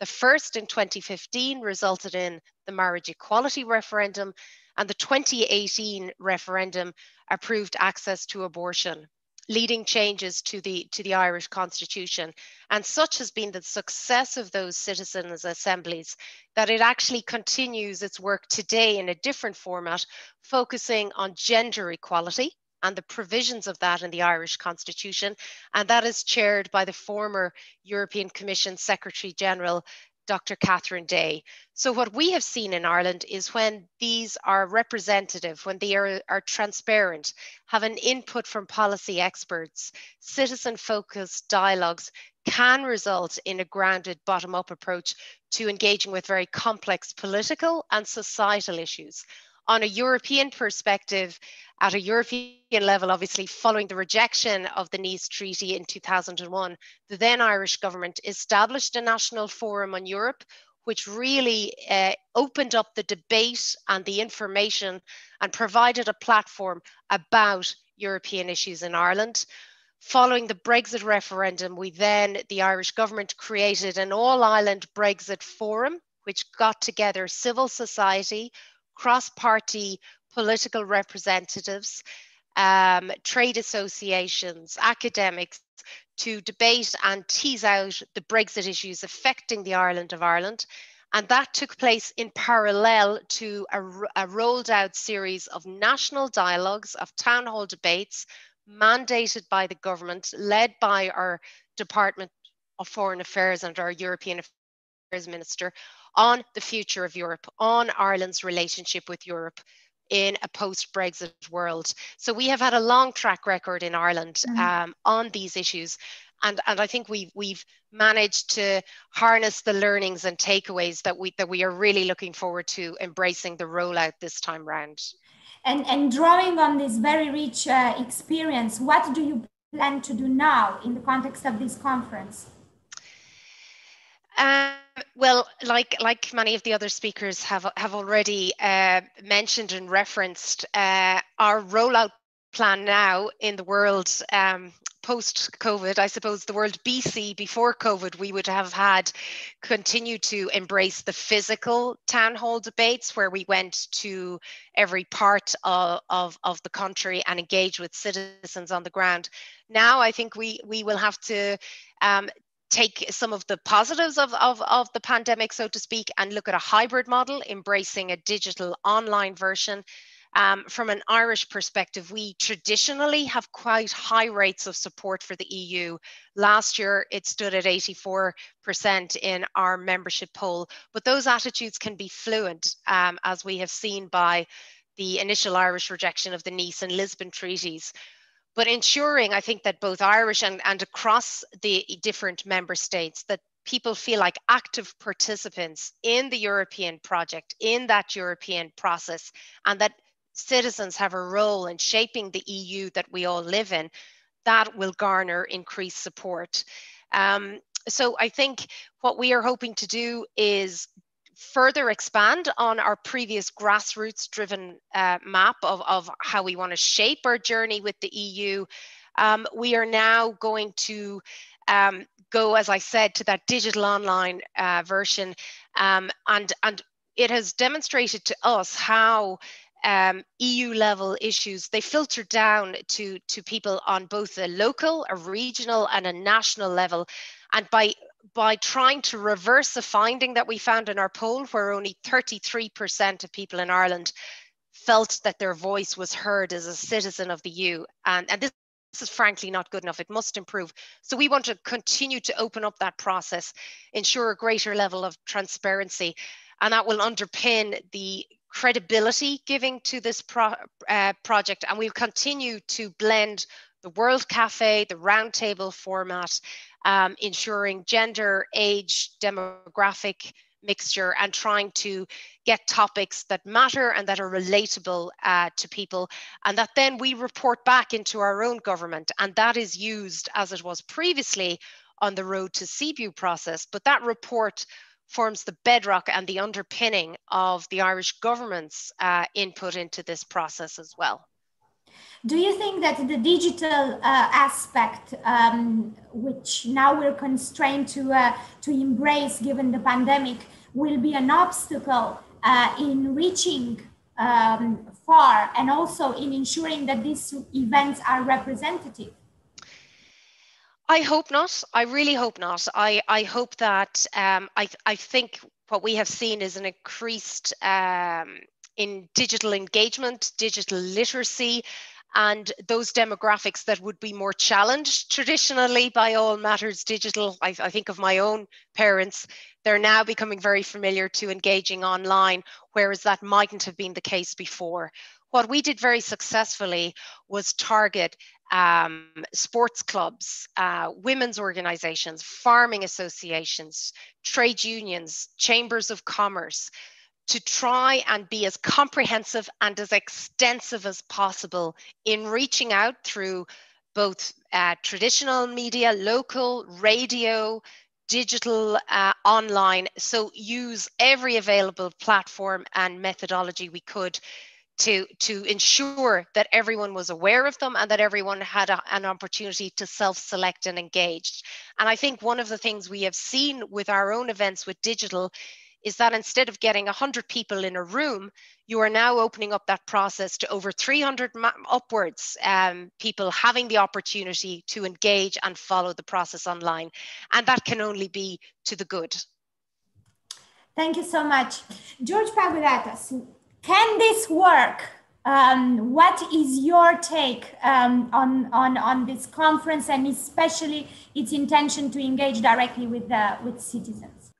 The first in twenty fifteen resulted in the marriage equality referendum, and the twenty eighteen referendum approved access to abortion, leading changes to the, to the Irish constitution. And such has been the success of those citizens' assemblies that it actually continues its work today in a different format, focusing on gender equality and the provisions of that in the Irish Constitution. And that is chaired by the former European Commission Secretary General, Doctor Catherine Day. So what we have seen in Ireland is when these are representative, when they are, are transparent, have an input from policy experts, citizen-focused dialogues can result in a grounded bottom-up approach to engaging with very complex political and societal issues. On a European perspective, at a European level, obviously following the rejection of the Nice Treaty in two thousand one, the then Irish government established a national forum on Europe, which really uh, opened up the debate and the information and provided a platform about European issues in Ireland. Following the Brexit referendum, we then, the Irish government created an all-Ireland Brexit forum, which got together civil society, cross-party political representatives, um, trade associations, academics, to debate and tease out the Brexit issues affecting the island of Ireland. And that took place in parallel to a, a rolled out series of national dialogues, of town hall debates, mandated by the government, led by our Department of Foreign Affairs and our European Affairs Minister, on the future of Europe, on Ireland's relationship with Europe in a post-Brexit world. So we have had a long track record in Ireland mm-hmm. um, on these issues. And, and I think we've, we've managed to harness the learnings and takeaways that we, that we are really looking forward to embracing the rollout this time round. And, and drawing on this very rich uh, experience, what do you plan to do now in the context of this conference? Um, Well, like like many of the other speakers have have already uh, mentioned and referenced, uh, our rollout plan now in the world um, post-COVID, I suppose the world B C before COVID, we would have had continued to embrace the physical town hall debates where we went to every part of, of, of the country and engaged with citizens on the ground. Now, I think we, we will have to um, take some of the positives of, of, of the pandemic, so to speak, and look at a hybrid model, embracing a digital online version. Um, from an Irish perspective, we traditionally have quite high rates of support for the E U. Last year, it stood at eighty-four percent in our membership poll, but those attitudes can be fluent, um, as we have seen by the initial Irish rejection of the Nice and Lisbon treaties. But ensuring, I think, that both Irish and, and across the different member states, that people feel like active participants in the European project, in that European process, and that citizens have a role in shaping the E U that we all live in, that will garner increased support. Um, so I think what we are hoping to do is further expand on our previous grassroots-driven uh, map of, of how we want to shape our journey with the E U. Um, we are now going to um, go, as I said, to that digital online uh, version, um, and, and it has demonstrated to us how Um, E U-level issues, they filter down to, to people on both a local, a regional, and a national level. And by, by trying to reverse the finding that we found in our poll, where only thirty-three percent of people in Ireland felt that their voice was heard as a citizen of the E U. And, and this, this is frankly not good enough. It must improve. So we want to continue to open up that process, ensure a greater level of transparency, and that will underpin the credibility giving to this pro uh, project. And we'll continue to blend the World Cafe, the roundtable format, um, ensuring gender, age, demographic mixture, and trying to get topics that matter and that are relatable uh, to people, and that then we report back into our own government, and that is used as it was previously on the road to C B U process. But that report forms the bedrock and the underpinning of the Irish government's uh, input into this process as well. Do you think that the digital uh, aspect, um, which now we're constrained to, uh, to embrace given the pandemic, will be an obstacle uh, in reaching um, far, and also in ensuring that these events are representative? I hope not. I really hope not. I, I hope that um, I, I think what we have seen is an increased um, in digital engagement, digital literacy, and those demographics that would be more challenged traditionally by all matters digital. I, I think of my own parents, they're now becoming very familiar to engaging online, whereas that mightn't have been the case before. What we did very successfully was target um, sports clubs, uh, women's organizations, farming associations, trade unions, chambers of commerce, to try and be as comprehensive and as extensive as possible in reaching out through both uh, traditional media, local, radio, digital, uh, online. So use every available platform and methodology we could to, to ensure that everyone was aware of them and that everyone had a, an opportunity to self-select and engage. And I think one of the things we have seen with our own events with digital is that instead of getting one hundred people in a room, you are now opening up that process to over three hundred upwards um, people having the opportunity to engage and follow the process online. And that can only be to the good. Thank you so much. George Pagoulatos, can this work? Um, what is your take um, on, on, on this conference, and especially its intention to engage directly with, uh, with citizens?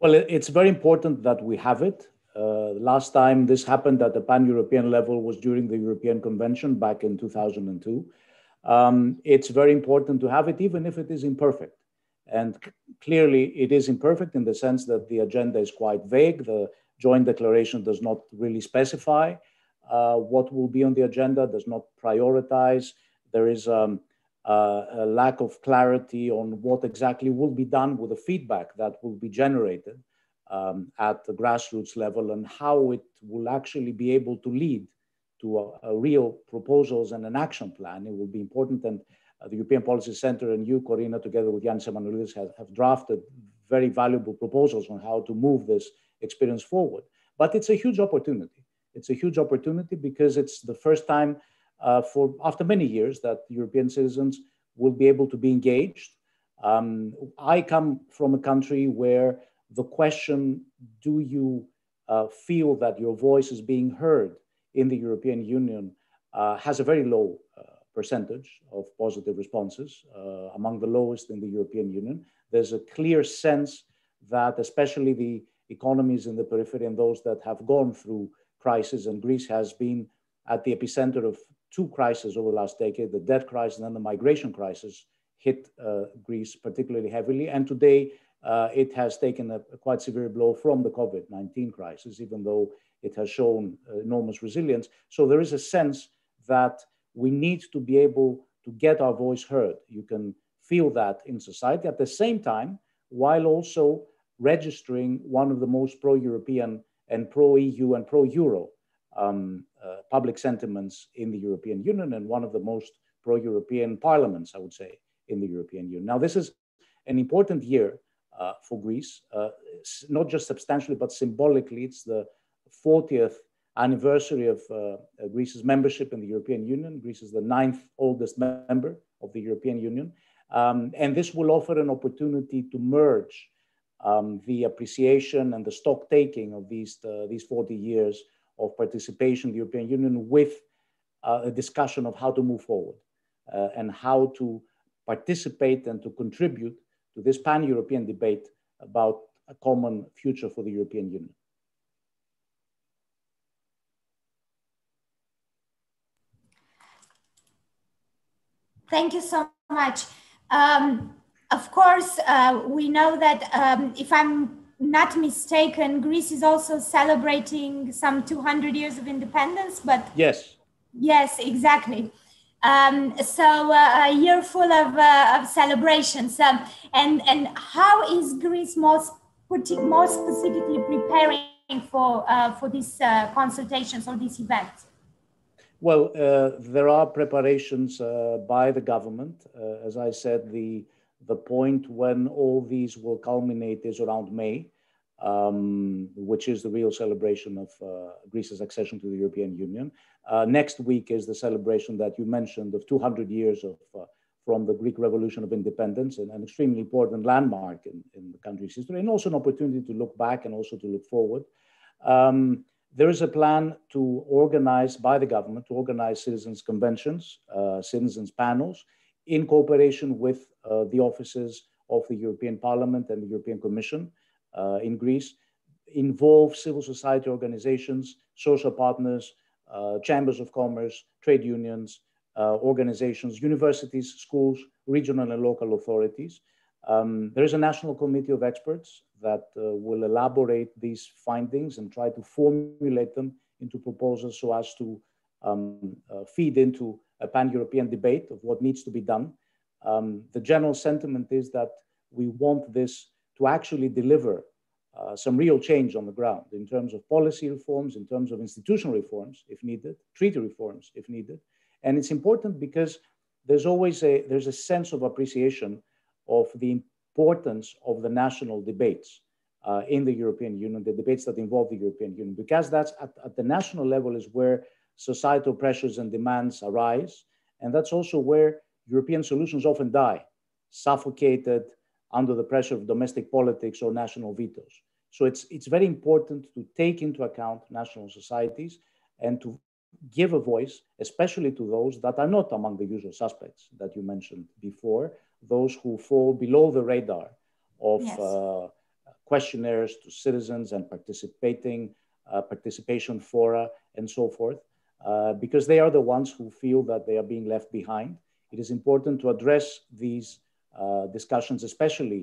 Well, it's very important that we have it. Uh, last time this happened at the pan-European level was during the European Convention back in two thousand two. Um, it's very important to have it, even if it is imperfect. And clearly it is imperfect in the sense that the agenda is quite vague. The joint declaration does not really specify uh, what will be on the agenda, does not prioritize. There is um, Uh, a lack of clarity on what exactly will be done with the feedback that will be generated um, at the grassroots level, and how it will actually be able to lead to a, a real proposals and an action plan. It will be important, and uh, the European Policy Center and you, Corina, together with Yannis Emmanouilidis, have, have drafted very valuable proposals on how to move this experience forward. But it's a huge opportunity. It's a huge opportunity because it's the first time Uh, for after many years that European citizens will be able to be engaged. Um, I come from a country where the question, do you uh, feel that your voice is being heard in the European Union, uh, has a very low uh, percentage of positive responses, uh, among the lowest in the European Union. There's a clear sense that especially the economies in the periphery and those that have gone through crisis, and Greece has been at the epicenter of two crises over the last decade, the debt crisis and the migration crisis hit uh, Greece particularly heavily. And today uh, it has taken a, a quite severe blow from the COVID nineteen crisis, even though it has shown uh, enormous resilience. So there is a sense that we need to be able to get our voice heard. You can feel that in society at the same time, while also registering one of the most pro-European and pro-E U and pro-Euro Um, uh, public sentiments in the European Union, and one of the most pro-European parliaments, I would say, in the European Union. Now, this is an important year uh, for Greece, uh, not just substantially, but symbolically. It's the fortieth anniversary of uh, Greece's membership in the European Union. Greece is the ninth oldest member of the European Union. Um, and this will offer an opportunity to merge um, the appreciation and the stock taking of these, uh, these forty years of participation in the European Union with uh, a discussion of how to move forward uh, and how to participate and to contribute to this pan-European debate about a common future for the European Union. Thank you so much. Um, of course, uh, we know that um, if I'm not mistaken, Greece is also celebrating some two hundred years of independence, but yes, yes, exactly. Um, so uh, a year full of, uh, of celebrations. Um, and, and how is Greece more, sp- more specifically preparing for, uh, for these uh, consultations or these events? Well, uh, there are preparations uh, by the government. Uh, as I said, the the point when all these will culminate is around May, um, which is the real celebration of uh, Greece's accession to the European Union. Uh, next week is the celebration that you mentioned of two hundred years of uh, from the Greek Revolution of Independence, and an extremely important landmark in, in the country's history, and also an opportunity to look back and also to look forward. Um, There is a plan to organize by the government, to organize citizens' conventions, uh, citizens' panels, in cooperation with uh, the offices of the European Parliament and the European Commission uh, in Greece, involve civil society organizations, social partners, uh, chambers of commerce, trade unions, uh, organizations, universities, schools, regional and local authorities. Um, there is a national committee of experts that uh, will elaborate these findings and try to formulate them into proposals so as to um, uh, feed into a pan-European debate of what needs to be done. Um, the general sentiment is that we want this to actually deliver uh, some real change on the ground in terms of policy reforms, in terms of institutional reforms if needed, treaty reforms if needed. And it's important because there's always a, there's a sense of appreciation of the importance of the national debates uh, in the European Union, the debates that involve the European Union, because that's at, at the national level is where societal pressures and demands arise. And that's also where European solutions often die, suffocated under the pressure of domestic politics or national vetoes. So it's, it's very important to take into account national societies and to give a voice, especially to those that are not among the usual suspects that you mentioned before, those who fall below the radar of yes. uh, questionnaires to citizens and participating, uh, participation fora and so forth, uh, because they are the ones who feel that they are being left behind. It is important to address these uh, discussions, especially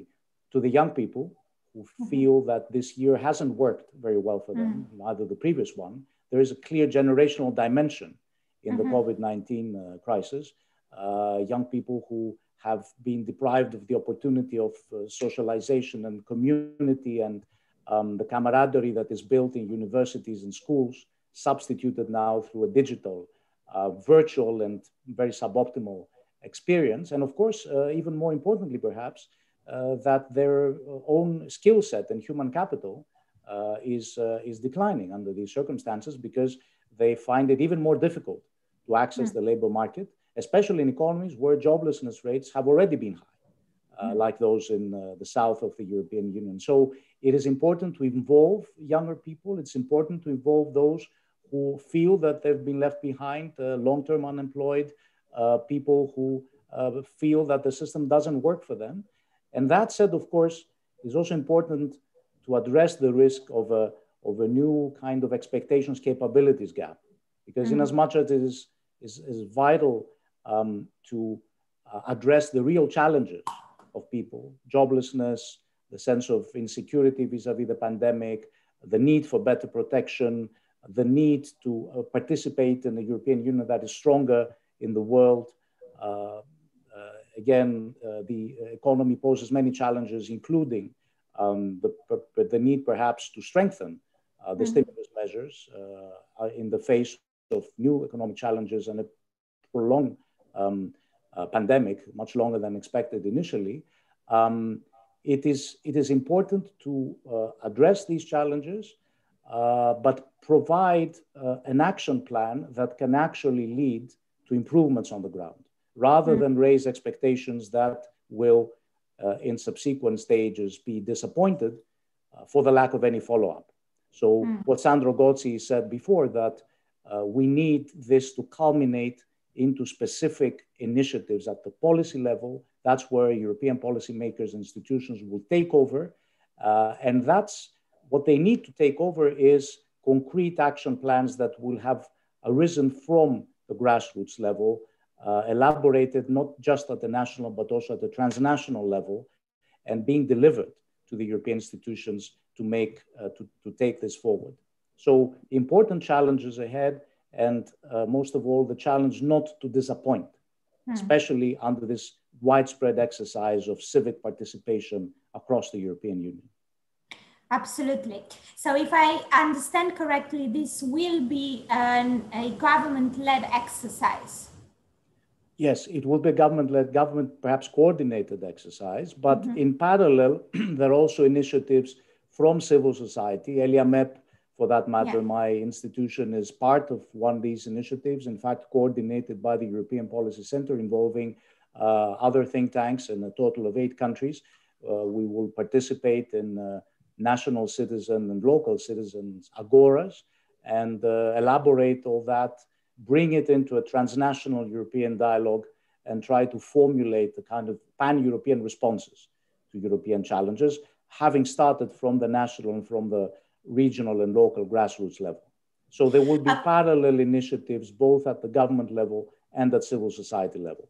to the young people who mm-hmm. feel that this year hasn't worked very well for them, mm. neither the previous one. There is a clear generational dimension in mm-hmm. the COVID nineteen uh, crisis. Uh, young people who have been deprived of the opportunity of uh, socialization and community and um, the camaraderie that is built in universities and schools, substituted now through a digital, uh, virtual and very suboptimal experience. And of course, uh, even more importantly, perhaps, uh, that their own skill set and human capital uh, is, uh, is declining under these circumstances because they find it even more difficult to access yeah. the labor market, especially in economies where joblessness rates have already been high, uh, like those in uh, the south of the European Union. So it is important to involve younger people. It's important to involve those who feel that they've been left behind, uh, long-term unemployed, uh, people who uh, feel that the system doesn't work for them. And that said, of course, is also important to address the risk of a, of a new kind of expectations capabilities gap, because mm-hmm. in as much as it is, is, is vital Um, to uh, address the real challenges of people, joblessness, the sense of insecurity vis-a-vis the pandemic, the need for better protection, the need to uh, participate in the European Union that is stronger in the world. Uh, uh, again, uh, the economy poses many challenges, including um, the, the need perhaps to strengthen uh, the mm-hmm. stimulus measures uh, in the face of new economic challenges and a prolonged Um, uh, pandemic, much longer than expected initially. Um, it is it is important to uh, address these challenges, uh, but provide uh, an action plan that can actually lead to improvements on the ground, rather mm-hmm. than raise expectations that will, uh, in subsequent stages, be disappointed uh, for the lack of any follow-up. So mm-hmm. what Sandro Gozi said before, that uh, we need this to culminate into specific initiatives at the policy level. That's where European policymakers and institutions will take over. Uh, and that's what they need to take over is concrete action plans that will have arisen from the grassroots level uh, elaborated not just at the national, but also at the transnational level, and being delivered to the European institutions to make, uh, to, to take this forward. So important challenges ahead, and uh, most of all, the challenge not to disappoint, mm. especially under this widespread exercise of civic participation across the European Union. Absolutely. So if I understand correctly, this will be an, a government-led exercise. Yes, it will be a government-led, government perhaps coordinated exercise, but mm-hmm. in parallel, there are also initiatives from civil society. ELIAMEP, for that matter, yeah. my institution is part of one of these initiatives, in fact, coordinated by the European Policy Center, involving uh, other think tanks in a total of eight countries. Uh, we will participate in uh, national citizen and local citizens agoras, and uh, elaborate all that, bring it into a transnational European dialogue, and try to formulate the kind of pan-European responses to European challenges, having started from the national and from the regional and local grassroots level. So there will be parallel initiatives, both at the government level and at civil society level.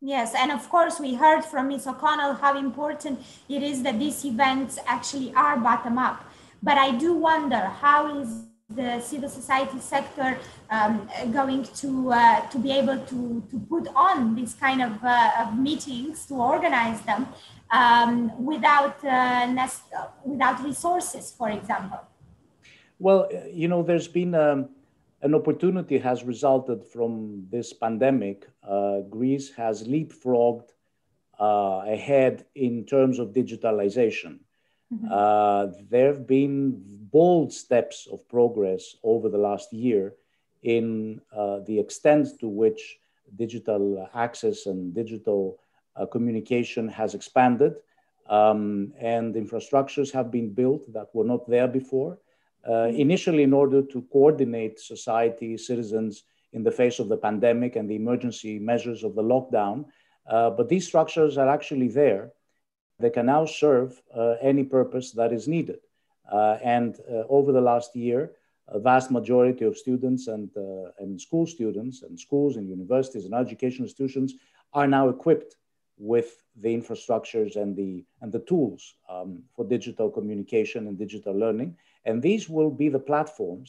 Yes, and of course, we heard from Miz O'Connell how important it is that these events actually are bottom-up. But I do wonder, how is the civil society sector um, going to uh, to be able to, to put on these kind of, uh, of meetings, to organize them um, without, uh, without resources, for example? Well, you know, there's been... Um... an opportunity has resulted from this pandemic. Uh, Greece has leapfrogged uh, ahead in terms of digitalization. Mm-hmm. uh, there have been bold steps of progress over the last year in uh, the extent to which digital access and digital uh, communication has expanded, um, and infrastructures have been built that were not there before. Uh, initially, in order to coordinate society, citizens in the face of the pandemic and the emergency measures of the lockdown. Uh, but these structures are actually there. They can now serve uh, any purpose that is needed. Uh, and uh, over the last year, a vast majority of students and, uh, and school students and schools and universities and educational institutions are now equipped with the infrastructures and the, and the tools um, for digital communication and digital learning. And these will be the platforms,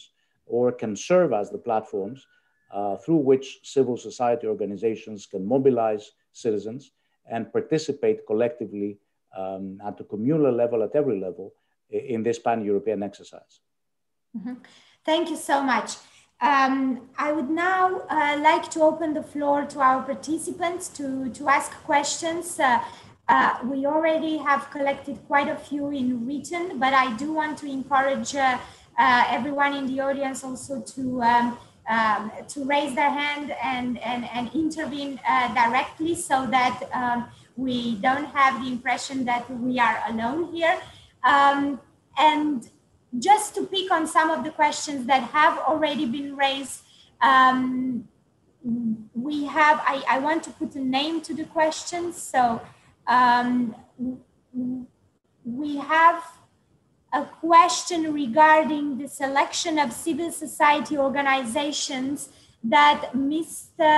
or can serve as the platforms, uh, through which civil society organizations can mobilize citizens and participate collectively um, at the communal level, at every level, in this pan-European exercise. Mm-hmm. Thank you so much. Um, I would now uh, like to open the floor to our participants to, to ask questions. Uh, Uh, we already have collected quite a few in written, but I do want to encourage uh, uh, everyone in the audience also to um, um, to raise their hand and, and, and intervene uh, directly, so that um, we don't have the impression that we are alone here. Um, and just to pick on some of the questions that have already been raised, um, we have, I, I want to put a name to the question. So. Um, we have a question regarding the selection of civil society organizations that Mister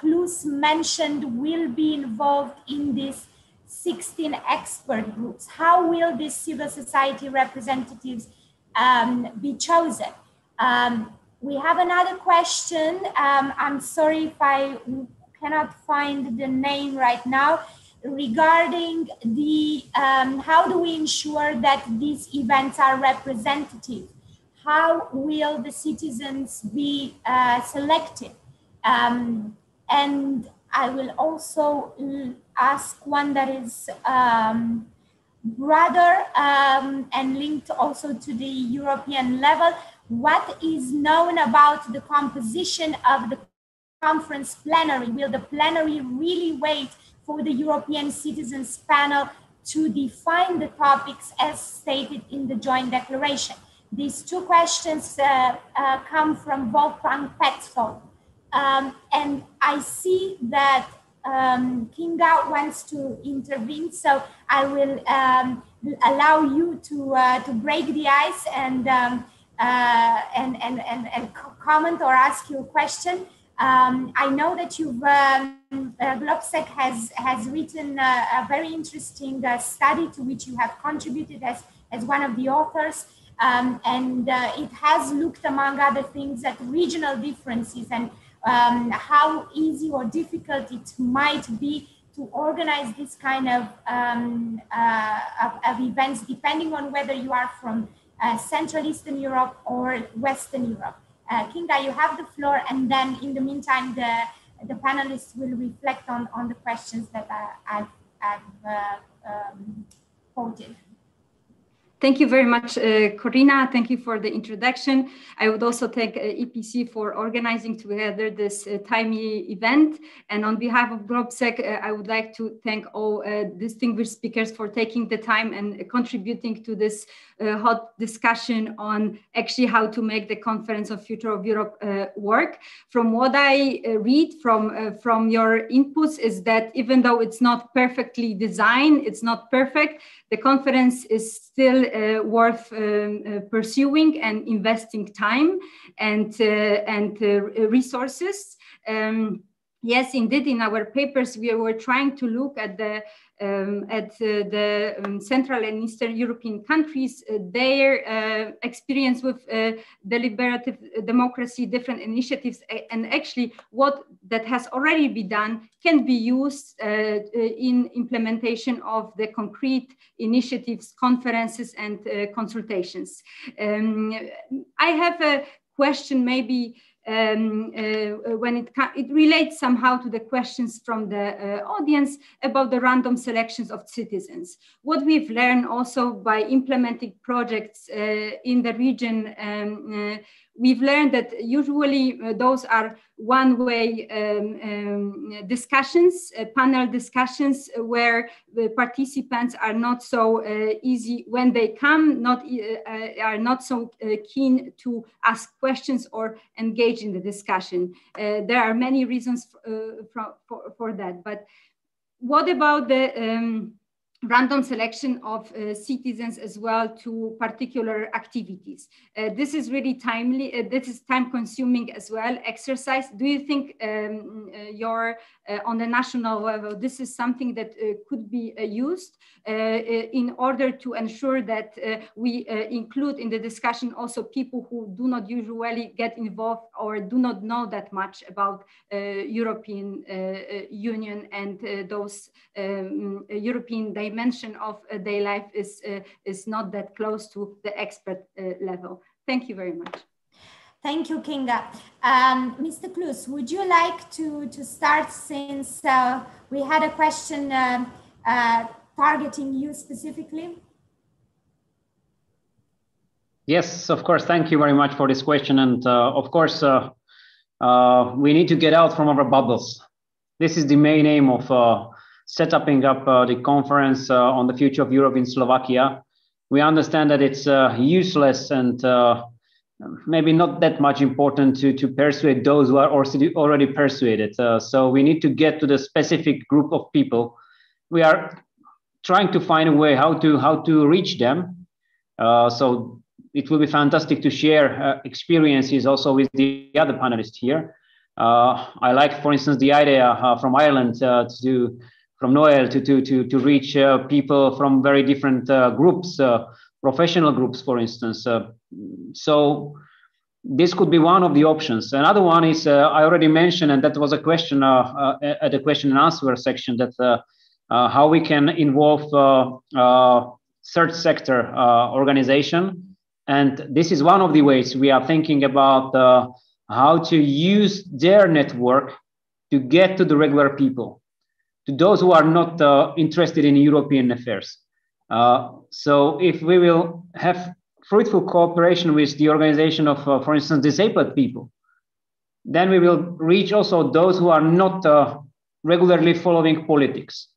Klus mentioned will be involved in these sixteen expert groups. How will these civil society representatives um, be chosen? Um, we have another question. Um, I'm sorry if I cannot find the name right now. Regarding the um, how do we ensure that these events are representative? How will the citizens be uh, selected? Um, and I will also ask one that is um, broader um, and linked also to the European level. What is known about the composition of the conference plenary? Will the plenary really wait for the European Citizens Panel to define the topics as stated in the joint declaration? These two questions uh, uh, come from Wolfgang Petzold. Um, and I see that um, Kinga wants to intervene, so I will um, allow you to, uh, to break the ice and, um, uh, and, and, and, and comment or ask you a question. Um, I know that you've, um, uh, GLOBSEC has, has written uh, a very interesting uh, study to which you have contributed as, as one of the authors. Um, and uh, it has looked, among other things, at regional differences and um, how easy or difficult it might be to organize this kind of, um, uh, of, of events, depending on whether you are from uh, Central Eastern Europe or Western Europe. Uh, Kinga, you have the floor, and then in the meantime, the, the panelists will reflect on, on the questions that I, I've, I've uh, um, quoted. Thank you very much, uh, Corina. Thank you for the introduction. I would also thank uh, E P C for organizing together this uh, timely event. And on behalf of GLOBSEC, uh, I would like to thank all uh, distinguished speakers for taking the time and uh, contributing to this uh, hot discussion on actually how to make the Conference on Future of Europe uh, work. From what I uh, read from, uh, from your inputs is that even though it's not perfectly designed, it's not perfect, the conference is still Uh, worth um, uh, pursuing and investing time and, uh, and uh, resources. Um, yes, indeed, in our papers, we were trying to look at the Um, at uh, the um, Central and Eastern European countries, uh, their uh, experience with uh, deliberative democracy, different initiatives, and actually what that has already been done can be used uh, in implementation of the concrete initiatives, conferences, and uh, consultations. Um, I have a question maybe Um, uh, when it, it relates somehow to the questions from the uh, audience about the random selections of citizens. What we've learned also by implementing projects uh, in the region, um, uh, we've learned that usually uh, those are one-way um, um, discussions, uh, panel discussions, where the participants are not so uh, easy when they come, not uh, are not so uh, keen to ask questions or engage in the discussion. Uh, there are many reasons uh, for, for, for that. But what about the um, random selection of uh, citizens as well to particular activities? Uh, this is really timely, uh, this is time consuming as well, exercise. Do you think um, uh, you're uh, on the national level, this is something that uh, could be uh, used uh, in order to ensure that uh, we uh, include in the discussion also people who do not usually get involved or do not know that much about uh, European uh, Union and uh, those um, European dimensions dimension of uh, day life is, uh, is not that close to the expert uh, level. Thank you very much. Thank you, Kinga. Um, Mister Klus, would you like to, to start, since uh, we had a question uh, uh, targeting you specifically? Yes, of course. Thank you very much for this question. And uh, of course, uh, uh, we need to get out from our bubbles. This is the main aim of uh, setting up uh, the Conference uh, on the Future of Europe in Slovakia. We understand that it's uh, useless and uh, maybe not that much important to, to persuade those who are already persuaded. Uh, so we need to get to the specific group of people. We are trying to find a way how to, how to reach them. Uh, so it will be fantastic to share uh, experiences also with the other panelists here. Uh, I like, for instance, the idea uh, from Ireland uh, to do from Noelle to, to, to, to reach uh, people from very different uh, groups, uh, professional groups, for instance. Uh, so this could be one of the options. Another one is, uh, I already mentioned, and that was a question uh, uh, at the question and answer section, that uh, uh, how we can involve uh, uh, third sector uh, organization. And this is one of the ways we are thinking about uh, how to use their network to get to the regular people, to those who are not uh, interested in European affairs. Uh, so if we will have fruitful cooperation with the organization of, uh, for instance, disabled people, then we will reach also those who are not uh, regularly following politics.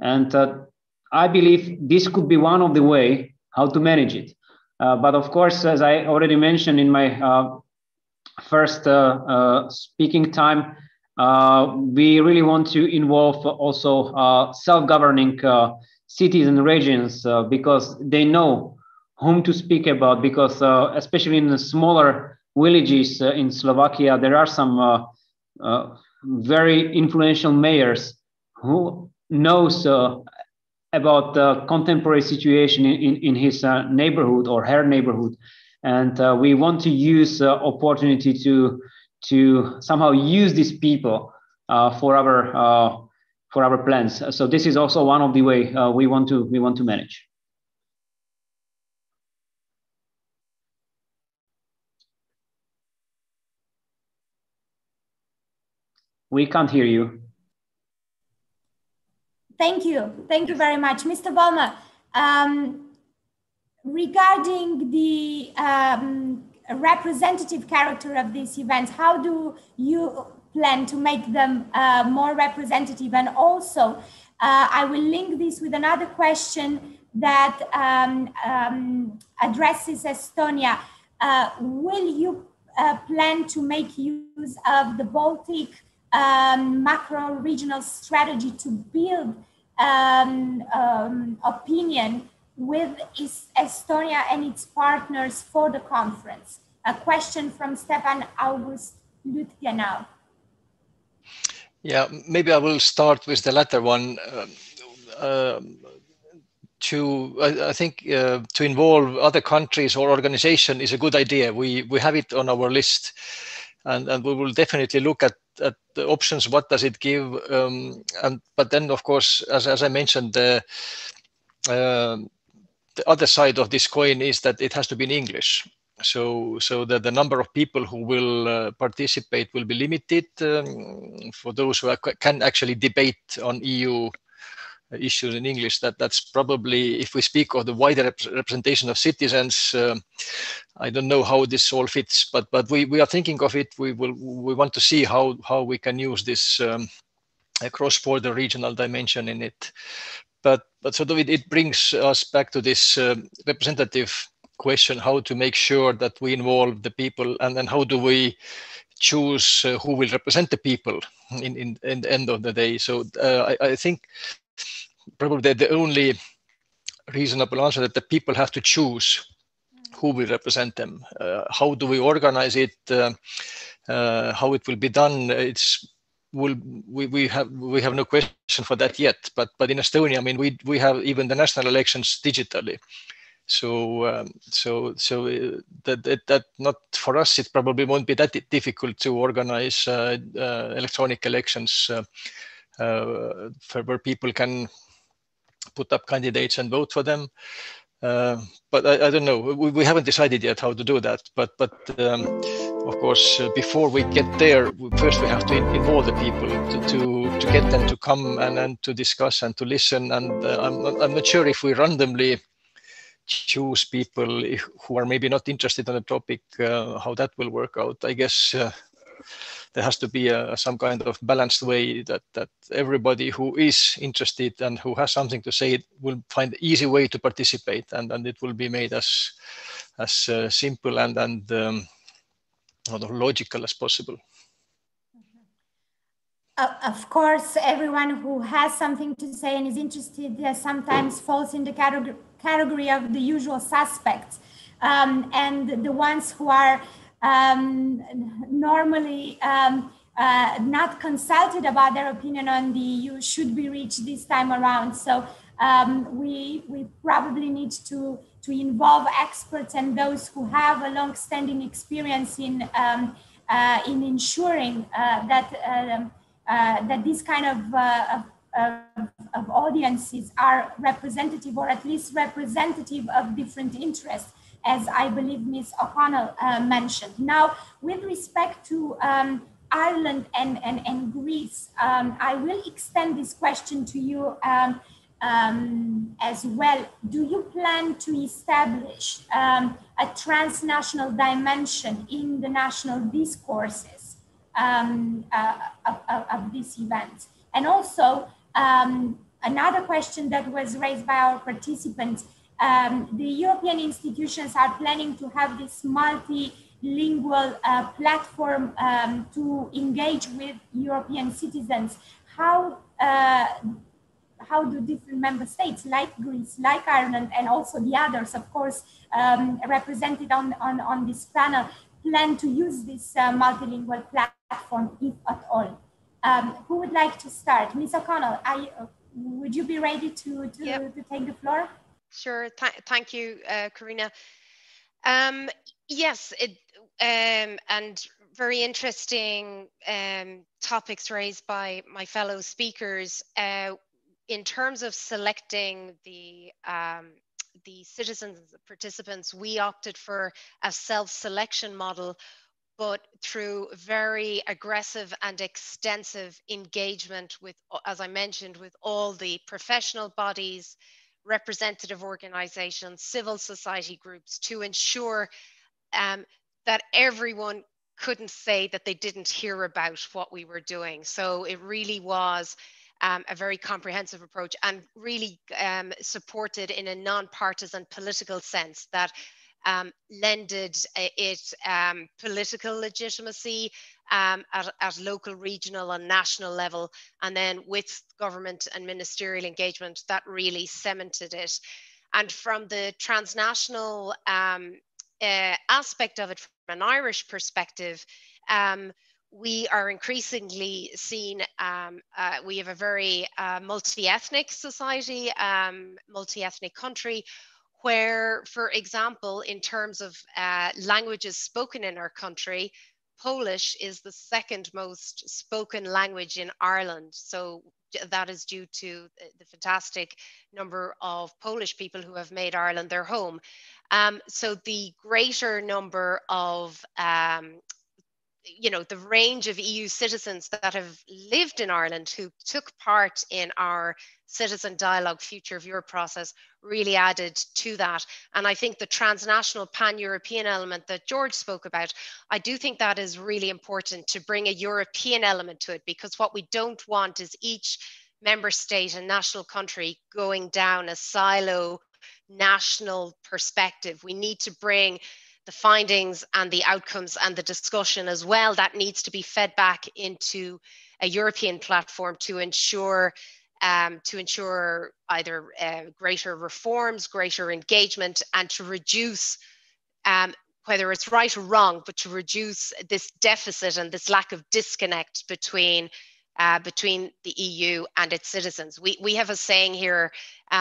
And uh, I believe this could be one of the way how to manage it. Uh, but of course, as I already mentioned in my uh, first uh, uh, speaking time, Uh, we really want to involve also uh, self-governing uh, cities and regions uh, because they know whom to speak about, because uh, especially in the smaller villages uh, in Slovakia, there are some uh, uh, very influential mayors who knows uh, about the contemporary situation in, in, in his uh, neighborhood or her neighborhood. And uh, we want to use the uh, opportunity to, to somehow use these people uh, for our uh, for our plans. So this is also one of the way uh, we want to we want to manage. We can't hear you. Thank you. Thank you very much, Mister Volmer. Um, regarding the um, representative character of these events, how do you plan to make them uh, more representative? And also, uh, I will link this with another question that um, um, addresses Estonia. Uh, will you uh, plan to make use of the Baltic Um, macro-regional strategy to build um, um, opinion with Estonia and its partners for the conference? A question from Stefan August Lutgenau. Yeah, maybe I will start with the latter one. Uh, uh, to I, I think uh, to involve other countries or organizations is a good idea. We we have it on our list. And, and we will definitely look at, at the options. What does it give? Um, and but then, of course, as, as I mentioned, the, uh, the other side of this coin is that it has to be in English. So so that the number of people who will uh, participate will be limited um, for those who are, can actually debate on E U issues in English. That that's probably, if we speak of the wider rep representation of citizens, um, I don't know how this all fits, but but we we are thinking of it. We will we want to see how how we can use this um, cross-border regional dimension in it. But but sort of it, it brings us back to this um, representative question: how to make sure that we involve the people, and then how do we choose uh, who will represent the people in in, in the end of the day? So uh, I, I think. Probably the only reasonable answer that the people have to choose who will represent them. Uh, how do we organize it? Uh, uh, how it will be done? It's will we, we have we have no question for that yet. But but in Estonia, I mean, we we have even the national elections digitally. So um, so so that, that that not for us. It probably won't be that difficult to organize uh, uh, electronic elections. Uh, Uh, for where people can put up candidates and vote for them, uh, but I, I don't know. We, we haven't decided yet how to do that. But but um, of course, uh, before we get there, first we have to involve the people to to, to get them to come and, and to discuss and to listen. And uh, I'm not, I'm not sure if we randomly choose people who are maybe not interested in the topic, uh, how that will work out. I guess. Uh, There has to be a, some kind of balanced way that, that everybody who is interested and who has something to say will find an easy way to participate, and, and it will be made as as uh, simple and, and um, logical as possible. Uh, of course, everyone who has something to say and is interested uh, sometimes falls in the category, category of the usual suspects, um, and the ones who are Um, normally um, uh, not consulted about their opinion on the E U should be reached this time around. So um, we, we probably need to, to involve experts and those who have a long-standing experience in, um, uh, in ensuring uh, that, uh, uh, that this kind of, uh, of, of audiences are representative, or at least representative of different interests, as I believe Miz O'Connell uh, mentioned. Now, with respect to um, Ireland and, and, and Greece, um, I will extend this question to you um, um, as well. Do you plan to establish um, a transnational dimension in the national discourses um, uh, of, of, of this event? And also, um, another question that was raised by our participants, Um, the European institutions are planning to have this multilingual uh, platform um, to engage with European citizens. How, uh, how do different member states, like Greece, like Ireland, and also the others, of course, um, represented on, on, on this panel, plan to use this uh, multilingual platform? platform, if at all. Um, who would like to start? Miz O'Connell, are you, uh, would you be ready to, to, yep. to take the floor? Sure. Th thank you, uh, Corina. Um, yes, it, um, and very interesting um, topics raised by my fellow speakers. Uh, in terms of selecting the um, the citizens, the participants, we opted for a self-selection model, but through very aggressive and extensive engagement with, as I mentioned, with all the professional bodies, representative organizations, civil society groups, to ensure um, that everyone couldn't say that they didn't hear about what we were doing. So it really was um, a very comprehensive approach, and really um, supported in a non-partisan political sense that Um, lended it um, political legitimacy um, at, at local, regional and national level. And then with government and ministerial engagement, that really cemented it. And from the transnational um, uh, aspect of it, from an Irish perspective, um, we are increasingly seen, um, uh, we have a very uh, multi-ethnic society, um, multi-ethnic country, where, for example, in terms of uh, languages spoken in our country, Polish is the second most spoken language in Ireland. So that is due to the fantastic number of Polish people who have made Ireland their home. Um, so the greater number of, um, you know, the range of E U citizens that have lived in Ireland who took part in our Citizen Dialogue Future of Europe process really added to that. And I think the transnational pan-European element that George spoke about, I do think that is really important to bring a European element to it, because what we don't want is each member state and national country going down a silo national perspective. We need to bring the findings and the outcomes and the discussion as well. That needs to be fed back into a European platform to ensure um, to ensure either uh, greater reforms, greater engagement, and to reduce, um, whether it's right or wrong, but to reduce this deficit and this lack of disconnect between uh, between the E U and its citizens. We, we have a saying here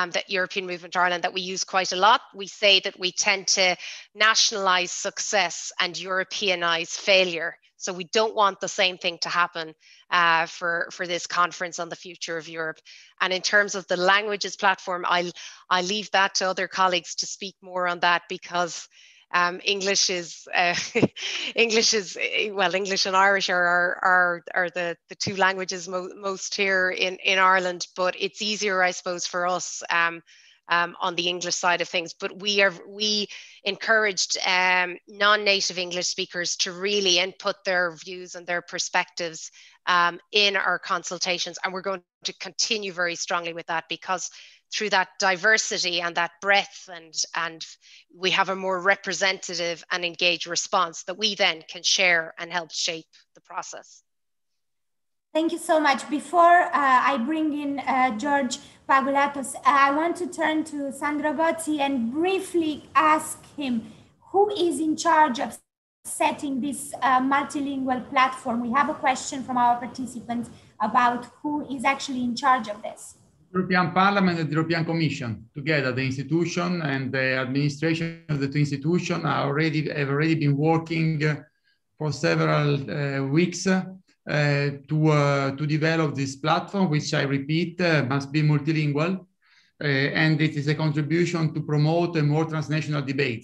Um, that European Movement Ireland that we use quite a lot. We say that we tend to nationalise success and Europeanise failure. So we don't want the same thing to happen uh, for, for this Conference on the Future of Europe. And in terms of the languages platform, I'll, I'll leave that to other colleagues to speak more on that, because um, English is, uh, English is, well, English and Irish are, are, are, are the, the two languages mo most here in, in Ireland, but it's easier, I suppose, for us um, um, on the English side of things. But we are, we encouraged um, non-native English speakers to really input their views and their perspectives um, in our consultations. And we're going to continue very strongly with that, because through that diversity and that breadth, and, and we have a more representative and engaged response that we then can share and help shape the process. Thank you so much. Before uh, I bring in uh, George Pagoulatos, I want to turn to Sandro Gozi and briefly ask him, who is in charge of setting this uh, multilingual platform? We have a question from our participants about who is actually in charge of this. European Parliament and the European Commission together, the institution and the administration of the two institutions are already have already been working uh, for several uh, weeks uh, to uh, to develop this platform, which I repeat uh, must be multilingual, uh, and it is a contribution to promote a more transnational debate.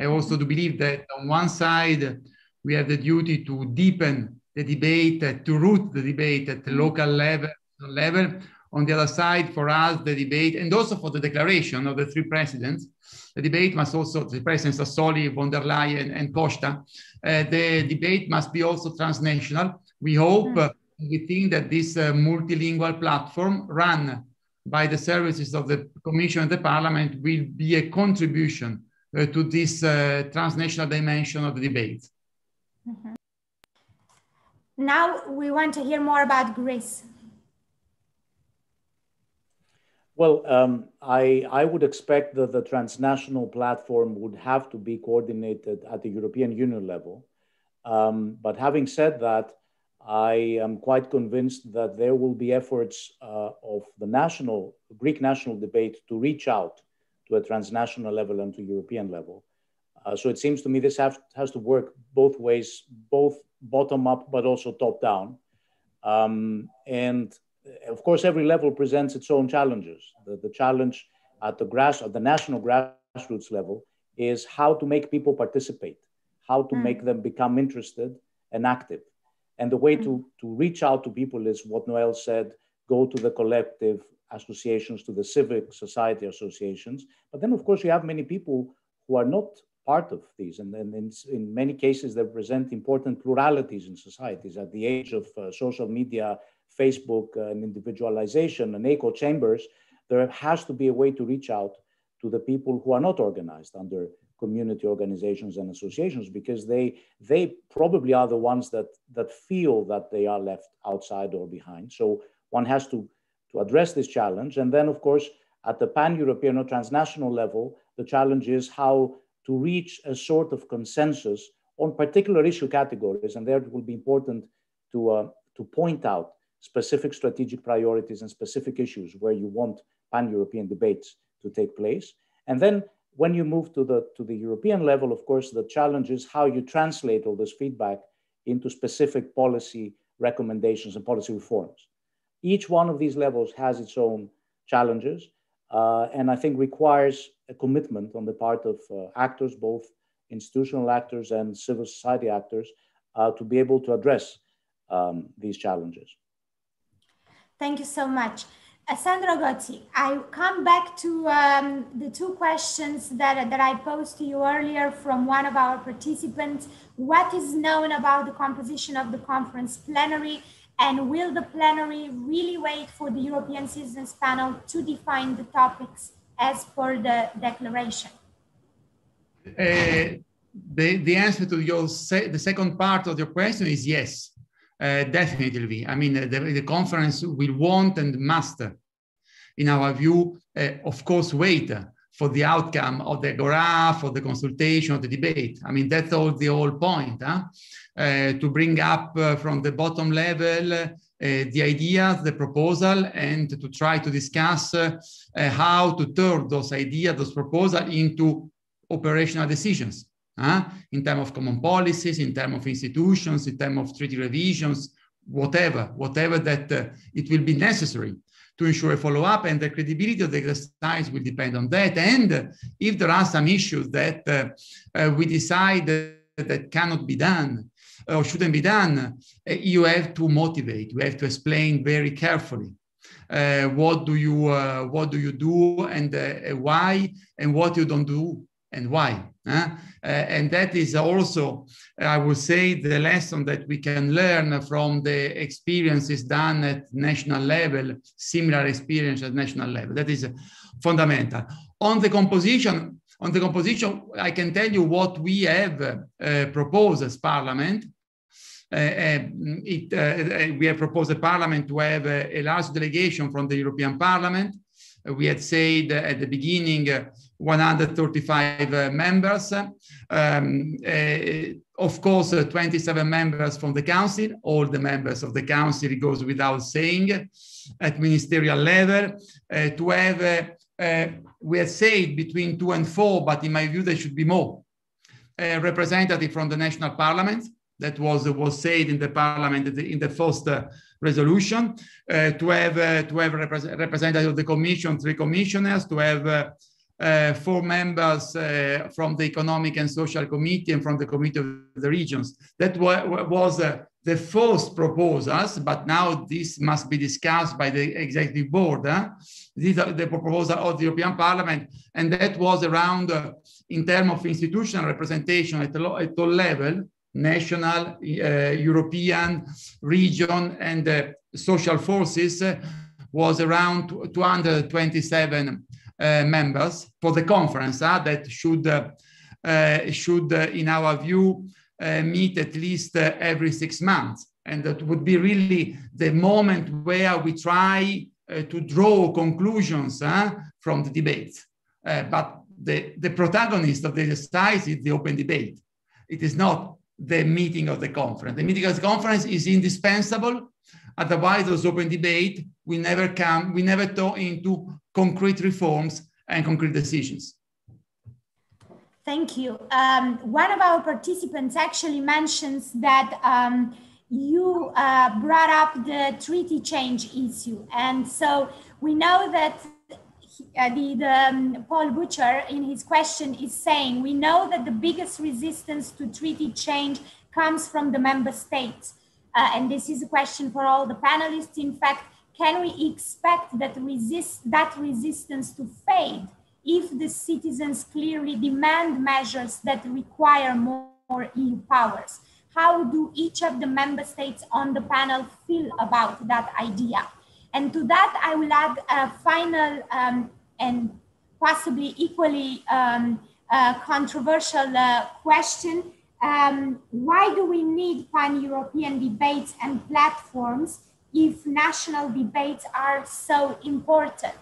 I also do believe that on one side we have the duty to deepen the debate, uh, to root the debate at the local level level. On the other side, for us, the debate, and also for the declaration of the three presidents, the debate must also, the presidents Sassoli, von der Leyen, and Costa, uh, the debate must be also transnational. We hope, uh, we think that this uh, multilingual platform run by the services of the Commission and the Parliament will be a contribution uh, to this uh, transnational dimension of the debate. Mm-hmm. Now we want to hear more about Greece. Well, um, I, I would expect that the transnational platform would have to be coordinated at the European Union level. Um, but having said that, I am quite convinced that there will be efforts uh, of the national, Greek national debate to reach out to a transnational level and to European level. Uh, so it seems to me this have, has to work both ways, both bottom up, but also top down. Um, and of course, every level presents its own challenges. The, the challenge at the, grass, at the national grassroots level is how to make people participate, how to mm. make them become interested and active. And the way to, to reach out to people is what Noelle said, go to the collective associations, to the civic society associations. But then, of course, you have many people who are not part of these. And then in, in many cases, they represent important pluralities in societies. At the age of uh, social media, Facebook, uh, and individualization and echo chambers, there has to be a way to reach out to the people who are not organized under community organizations and associations, because they they probably are the ones that that feel that they are left outside or behind. So one has to to address this challenge. And then, of course, at the pan-European or transnational level, the challenge is how to reach a sort of consensus on particular issue categories. And there it will be important to uh, to point out specific strategic priorities and specific issues where you want pan-European debates to take place. And then when you move to the, to the European level, of course, the challenge is how you translate all this feedback into specific policy recommendations and policy reforms. Each one of these levels has its own challenges, uh, and I think requires a commitment on the part of uh, actors, both institutional actors and civil society actors, uh, to be able to address um, these challenges. Thank you so much. Uh, Sandro Gozi, I come back to um, the two questions that, that I posed to you earlier from one of our participants. What is known about the composition of the conference plenary, and will the plenary really wait for the European Citizens Panel to define the topics as per the declaration? Uh, the, the answer to your se the second part of your question is yes. Uh, definitely. I mean, uh, the, the conference will want and must, uh, in our view, uh, of course, wait uh, for the outcome of the agora, for the consultation, of the debate. I mean, that's all the whole point, huh? uh, to bring up uh, from the bottom level uh, the ideas, the proposal, and to try to discuss uh, uh, how to turn those ideas, those proposals into operational decisions. Uh, in terms of common policies, in terms of institutions, in terms of treaty revisions, whatever, whatever that uh, it will be necessary to ensure a follow-up, and the credibility of the exercise will depend on that. And uh, if there are some issues that uh, uh, we decide that, that cannot be done or shouldn't be done, uh, you have to motivate, you have to explain very carefully. Uh, what do you, uh, what do you do and uh, why, and what you don't do and why. Uh, and that is also, I would say, the lesson that we can learn from the experiences done at national level, similar experience at national level. That is fundamental. On the composition, on the composition, I can tell you what we have uh, proposed as Parliament. Uh, it, uh, we have proposed a Parliament to have a, a large delegation from the European Parliament. We had said at the beginning uh, one hundred thirty-five uh, members, um, uh, of course, uh, twenty-seven members from the Council, all the members of the Council, it goes without saying, at ministerial level, uh, to have, uh, uh, we had said between two and four, but in my view, there should be more, uh, representative from the national parliaments. That was, was said in the parliament in the first uh, resolution, uh, to have, uh, to have repre representative of the commission, three commissioners, to have uh, uh, four members uh, from the economic and social committee and from the committee of the regions. That was uh, the first proposals, but now this must be discussed by the executive board. Huh? These are the proposal of the European Parliament, and that was around, uh, in terms of institutional representation at all level, national, uh, European, region, and uh, social forces, uh, was around two hundred twenty-seven uh, members for the conference uh, that should, uh, uh, should uh, in our view, uh, meet at least uh, every six months. And that would be really the moment where we try uh, to draw conclusions uh, from the debates. Uh, but the, the protagonist of the exercise is the open debate. It is not the meeting of the conference. The meeting of the conference is indispensable. Otherwise, those open debate, we never come, we never talk into concrete reforms and concrete decisions. Thank you. Um, one of our participants actually mentions that um, you uh, brought up the treaty change issue. And so we know that he, uh, the, the, um, Paul Butcher in his question is saying, we know that the biggest resistance to treaty change comes from the member states. Uh, and this is a question for all the panelists. In fact, can we expect that resist, that resistance to fade if the citizens clearly demand measures that require more, more E U powers? How do each of the member states on the panel feel about that idea? And to that, I will add a final um, and possibly equally um, uh, controversial uh, question. Um, why do we need pan-European debates and platforms if national debates are so important?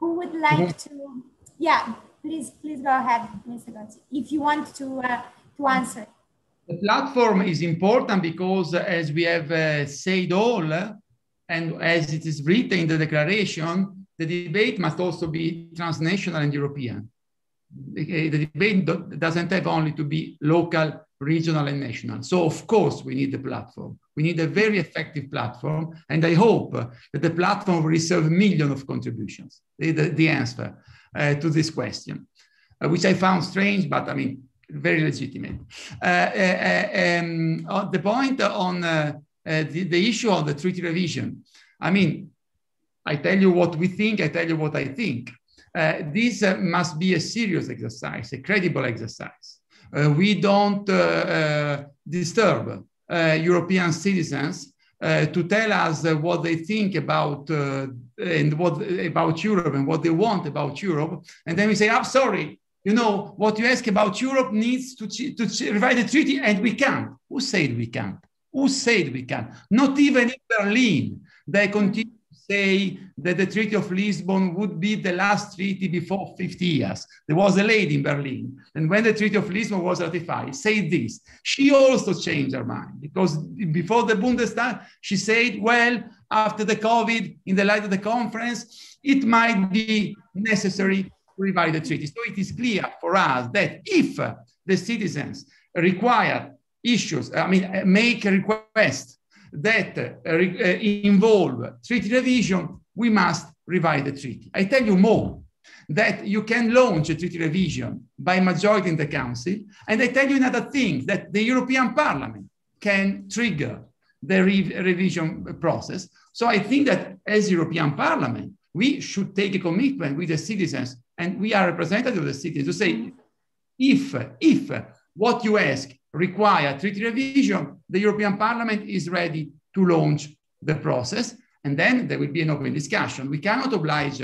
Who would like to, yeah, please, please go ahead, Mister Gozi, if you want to, uh, to answer. The platform is important because, uh, as we have uh, said all, uh, and as it is written in the declaration, the debate must also be transnational and European. The, the debate do, doesn't have only to be local, regional, and national. So, of course, we need the platform. We need a very effective platform, and I hope that the platform will receive millions of contributions, the, the, the answer uh, to this question, uh, which I found strange, but I mean, very legitimate. Uh, uh, um, uh, the point on uh, uh, the, the issue of the treaty revision, I mean, I tell you what we think, I tell you what I think. Uh, this uh, must be a serious exercise, a credible exercise. Uh, we don't uh, uh, disturb Uh, European citizens uh, to tell us uh, what they think about uh, and what about Europe and what they want about Europe, and then we say, "I'm sorry, you know what you ask about Europe needs to to revise the treaty, and we can't." Who said we can't? Who said we can't? Not even in Berlin, they continue to say that the Treaty of Lisbon would be the last treaty before fifty years. There was a lady in Berlin, and when the Treaty of Lisbon was ratified, said this. She also changed her mind, because before the Bundestag, she said, well, after the COVID, in the light of the conference, it might be necessary to revise the treaty. So it is clear for us that if the citizens require issues, I mean, make a request that uh, re uh, involve treaty revision, we must revise the treaty. I tell you more, that you can launch a treaty revision by majority in the Council, and I tell you another thing, that the European Parliament can trigger the re revision process. So I think that as European Parliament, we should take a commitment with the citizens, and we are representatives of the citizens, to say, if, if what you ask require treaty revision, the European Parliament is ready to launch the process. And then there will be an open discussion. We cannot oblige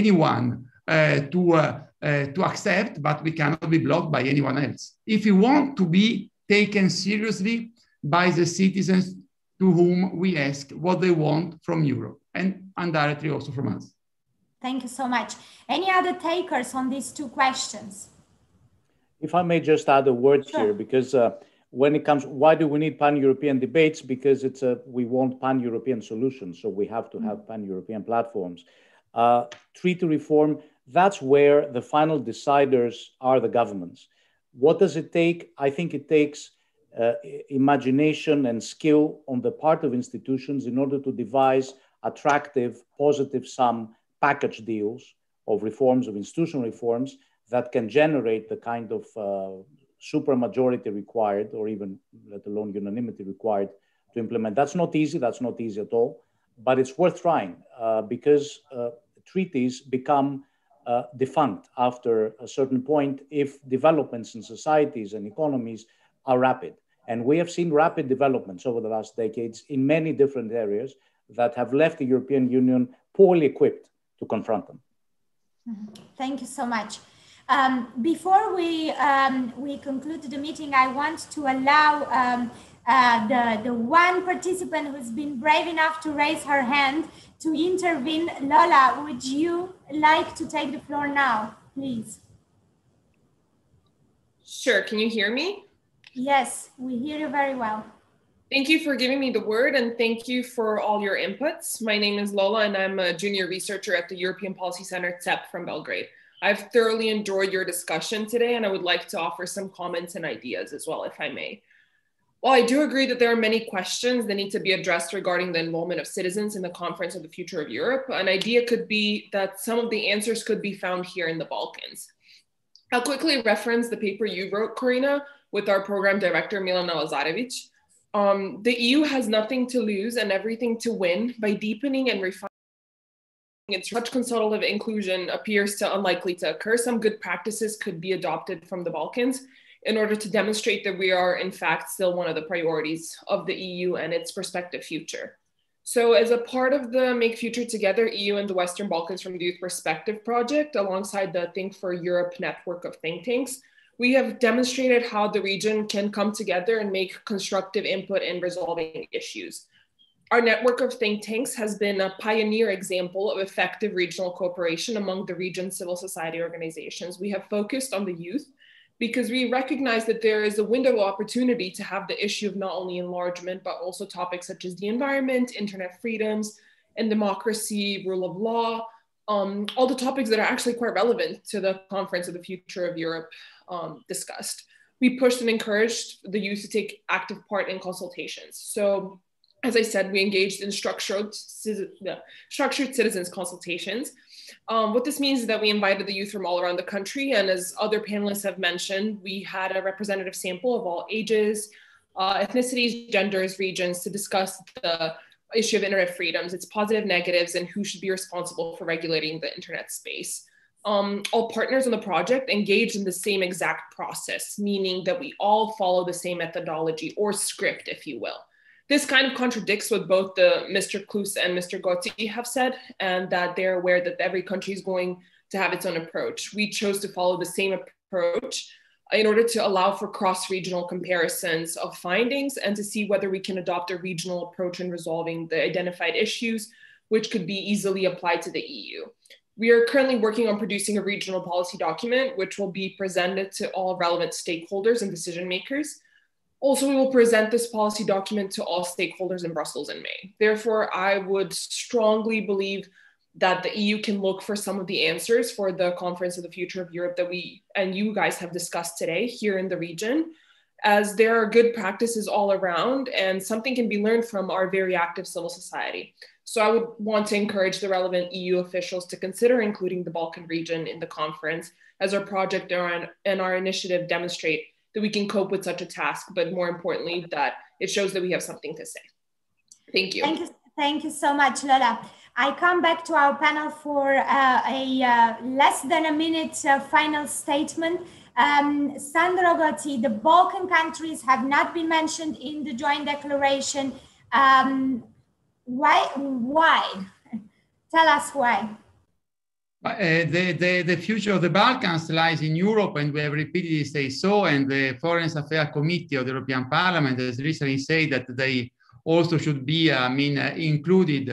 anyone uh, to, uh, uh, to accept, but we cannot be blocked by anyone else. If we want to be taken seriously by the citizens to whom we ask what they want from Europe, and indirectly also from us. Thank you so much. Any other takers on these two questions? If I may just add a word sure. here, because uh, when it comes, why do we need pan-European debates? Because it's a, we want pan-European solutions, so we have to have pan-European platforms. Uh, treaty reform, that's where the final deciders are the governments. What does it take? I think it takes uh, imagination and skill on the part of institutions in order to devise attractive, positive sum package deals of reforms, of institutional reforms, that can generate the kind of uh, supermajority required, or even let alone unanimity required to implement. That's not easy, that's not easy at all, but it's worth trying uh, because uh, treaties become uh, defunct after a certain point if developments in societies and economies are rapid. And we have seen rapid developments over the last decades in many different areas that have left the European Union poorly equipped to confront them. Thank you so much. Um, before we, um, we conclude the meeting, I want to allow um, uh, the, the one participant who's been brave enough to raise her hand to intervene. Lola, would you like to take the floor now, please? Sure, can you hear me? Yes, we hear you very well. Thank you for giving me the word, and thank you for all your inputs. My name is Lola, and I'm a junior researcher at the European Policy Center (C E P) from Belgrade. I've thoroughly enjoyed your discussion today, and I would like to offer some comments and ideas as well, if I may. While I do agree that there are many questions that need to be addressed regarding the involvement of citizens in the Conference on the Future of Europe, an idea could be that some of the answers could be found here in the Balkans. I'll quickly reference the paper you wrote, Corina, with our program director, Milan Lazarevic. Um, the E U has nothing to lose and everything to win by deepening and refining its such consultative inclusion appears to unlikely to occur. Some good practices could be adopted from the Balkans in order to demonstrate that we are in fact still one of the priorities of the E U and its prospective future. So as a part of the Make Future Together E U and the Western Balkans from the Youth Perspective project, alongside the Think for Europe network of think tanks, we have demonstrated how the region can come together and make constructive input in resolving issues. Our network of think tanks has been a pioneer example of effective regional cooperation among the region's civil society organizations. We have focused on the youth because we recognize that there is a window of opportunity to have the issue of not only enlargement, but also topics such as the environment, internet freedoms, and democracy, rule of law, Um, all the topics that are actually quite relevant to the Conference of the Future of Europe um, discussed. We pushed and encouraged the youth to take active part in consultations. So, as I said, we engaged in structured, structured citizens consultations. Um, what this means is that we invited the youth from all around the country, and as other panelists have mentioned, we had a representative sample of all ages, uh, ethnicities, genders, regions to discuss the issue of internet freedoms, its positive negatives, and who should be responsible for regulating the internet space. Um, all partners on the project engaged in the same exact process, meaning that we all follow the same methodology or script, if you will. This kind of contradicts what both the Mister Klus and Mister Gozi have said, and that they're aware that every country is going to have its own approach. We chose to follow the same approach in order to allow for cross-regional comparisons of findings and to see whether we can adopt a regional approach in resolving the identified issues, which could be easily applied to the E U. We are currently working on producing a regional policy document, which will be presented to all relevant stakeholders and decision makers. Also, we will present this policy document to all stakeholders in Brussels in May. Therefore, I would strongly believe that the E U can look for some of the answers for the Conference of the Future of Europe that we and you guys have discussed today here in the region, as there are good practices all around and something can be learned from our very active civil society. So I would want to encourage the relevant E U officials to consider including the Balkan region in the conference, as our project and our initiative demonstrate that we can cope with such a task, but more importantly, that it shows that we have something to say. Thank you. Thank you, thank you so much, Lola. I come back to our panel for uh, a uh, less than a minute uh, final statement. Um, Sandro Gozi, the Balkan countries have not been mentioned in the joint declaration. Um, why? Why? Tell us why. Uh, the, the, the future of the Balkans lies in Europe, and we have repeatedly said so, and the Foreign Affairs Committee of the European Parliament has recently said that they also should be, I mean, uh, included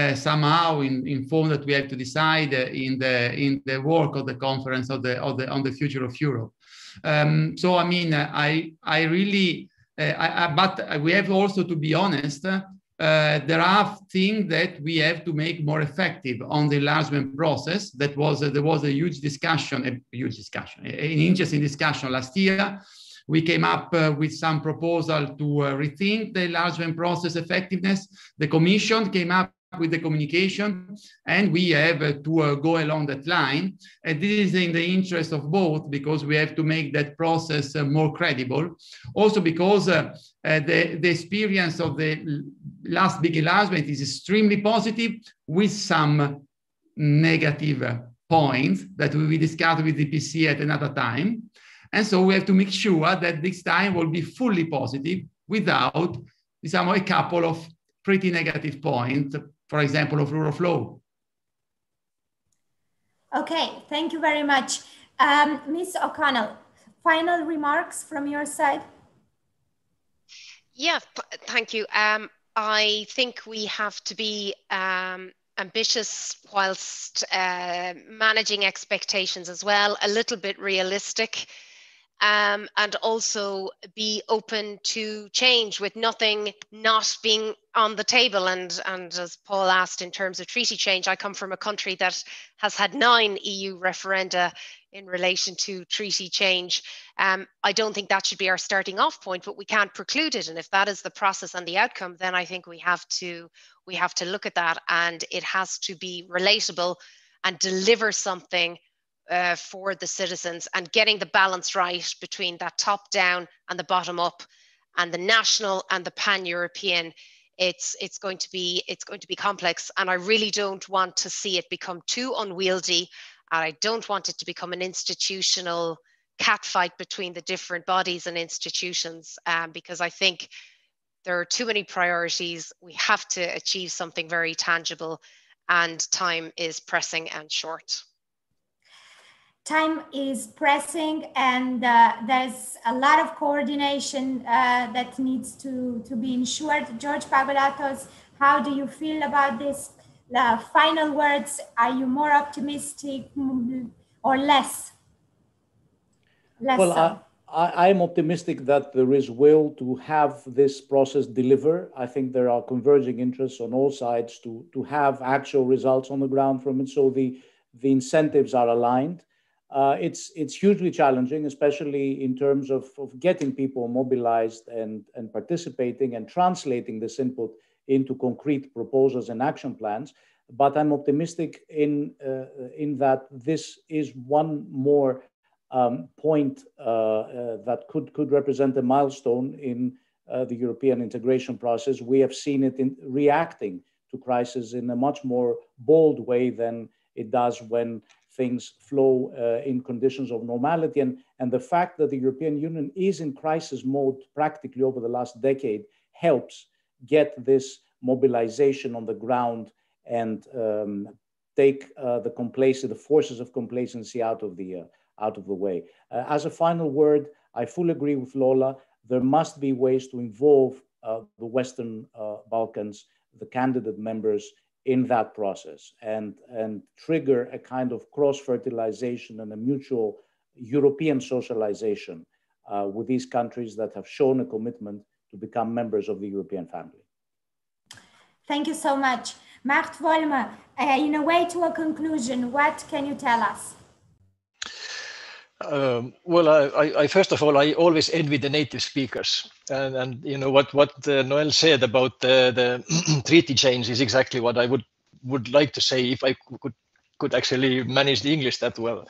Uh, somehow in, in form that we have to decide uh, in the in the work of the conference of the of the on the future of Europe. Um, so I mean uh, I I really uh, I, I, but we have also to be honest. Uh, there are things that we have to make more effective on the enlargement process. That was uh, there was a huge discussion, a huge discussion, an interesting discussion last year. We came up uh, with some proposal to uh, rethink the enlargement process effectiveness. The Commission came up with the communication, and we have uh, to uh, go along that line. And this is in the interest of both, because we have to make that process uh, more credible. Also because uh, uh, the, the experience of the last big enlargement is extremely positive, with some negative uh, points that we will discuss with the P C at another time. And so we have to make sure that this time will be fully positive without somehow a couple of pretty negative points, for example, of rule of law. Okay, thank you very much. Um, Miz O'Connell, final remarks from your side? Yeah, thank you. Um, I think we have to be um, ambitious whilst uh, managing expectations as well, a little bit realistic. um, and also be open to change, with nothing not being on the table. And, and as Paul asked, in terms of treaty change, I come from a country that has had nine E U referenda in relation to treaty change. Um, I don't think that should be our starting off point, but we can't preclude it. And if that is the process and the outcome, then I think we have to, we have to look at that, and it has to be relatable and deliver something uh, for the citizens, and getting the balance right between that top down and the bottom up and the national and the pan-European. It's, it's going to be, it's going to be complex, and I really don't want to see it become too unwieldy. And I don't want it to become an institutional catfight between the different bodies and institutions, um, because I think there are too many priorities. We have to achieve something very tangible, and time is pressing and short. Time is pressing, and uh, there's a lot of coordination uh, that needs to, to be ensured. George Pagoulatos, how do you feel about this? The final words, are you more optimistic or less? less well, so. I, I'm optimistic that there is will to have this process deliver. I think there are converging interests on all sides to, to have actual results on the ground from it. So the, the incentives are aligned. Uh, it's, it's hugely challenging, especially in terms of, of getting people mobilized and, and participating and translating this input into concrete proposals and action plans. But I'm optimistic in, uh, in that this is one more um, point uh, uh, that could, could represent a milestone in uh, the European integration process. We have seen it in reacting to crisis in a much more bold way than it does when things flow uh, in conditions of normality. And, and the fact that the European Union is in crisis mode practically over the last decade helps get this mobilization on the ground and um, take uh, the complacency, the forces of complacency out of the, uh, out of the way. Uh, as a final word, I fully agree with Lola. There must be ways to involve uh, the Western uh, Balkans, the candidate members, in that process, and, and trigger a kind of cross-fertilization and a mutual European socialization uh, with these countries that have shown a commitment to become members of the European family. Thank you so much. Märt Volmer, uh, in a way to a conclusion, what can you tell us? Um, well, I, I, first of all, I always envy the native speakers. And, and you know, what, what uh, Noelle said about uh, the treaty change is exactly what I would, would like to say if I could, could actually manage the English that well.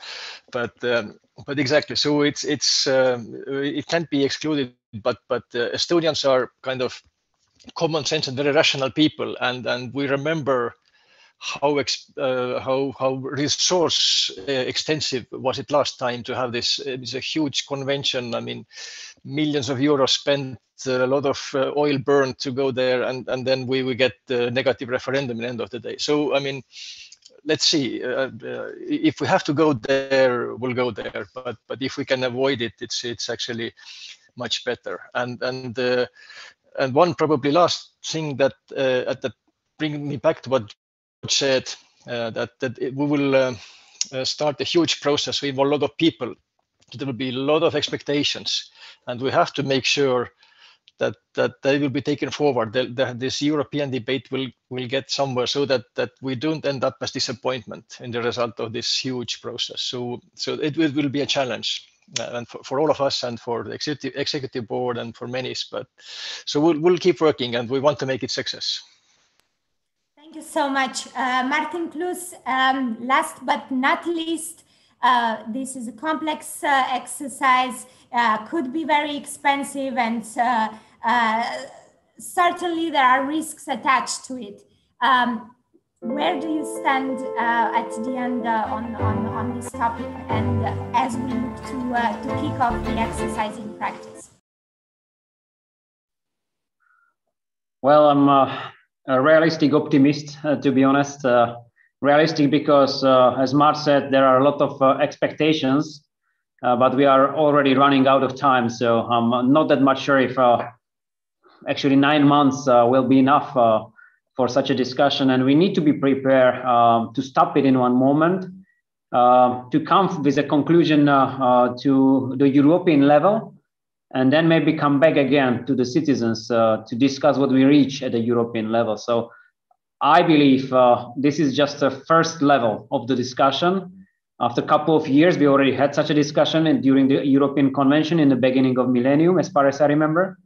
But, um, but exactly, so it's, it's, um, it can't be excluded. But but uh, Estonians are kind of common sense and very rational people, and and we remember how ex uh, how how resource uh, extensive was it last time to have this. It's a huge convention. I mean, millions of euros spent, a lot of uh, oil burned to go there, and and then we we get the negative referendum at the end of the day. So I mean, let's see. Uh, uh, if we have to go there, we'll go there. But but if we can avoid it, it's it's actually much better. And and uh, and one probably last thing that uh, that brings me back to what George said, uh, that that it, we will uh, uh, start a huge process with a lot of people. There will be a lot of expectations, and we have to make sure that that they will be taken forward. The, the, this European debate will will get somewhere, so that that we don't end up as disappointment in the result of this huge process. So so it, it will be a challenge. And for, for all of us, and for the executive, executive board, and for many, but so we'll, we'll keep working, and we want to make it success. Thank you so much, uh, Martin Klus. Um, last but not least, uh, this is a complex uh, exercise, uh, could be very expensive, and uh, uh, certainly there are risks attached to it. Um, Where do you stand uh, at the end uh, on, on, on this topic, and uh, as we look to, uh, to kick off the exercise in practice? Well, I'm a, a realistic optimist, uh, to be honest. Uh, realistic because, uh, as Märt said, there are a lot of uh, expectations, uh, but we are already running out of time. So I'm not that much sure if uh, actually nine months uh, will be enough uh, for such a discussion, and we need to be prepared um, to stop it in one moment uh, to come with a conclusion uh, uh, to the European level, and then maybe come back again to the citizens uh, to discuss what we reach at the European level. So I believe uh, this is just a first level of the discussion. After a couple of years, we already had such a discussion and during the European Convention in the beginning of millennium, as far as I remember.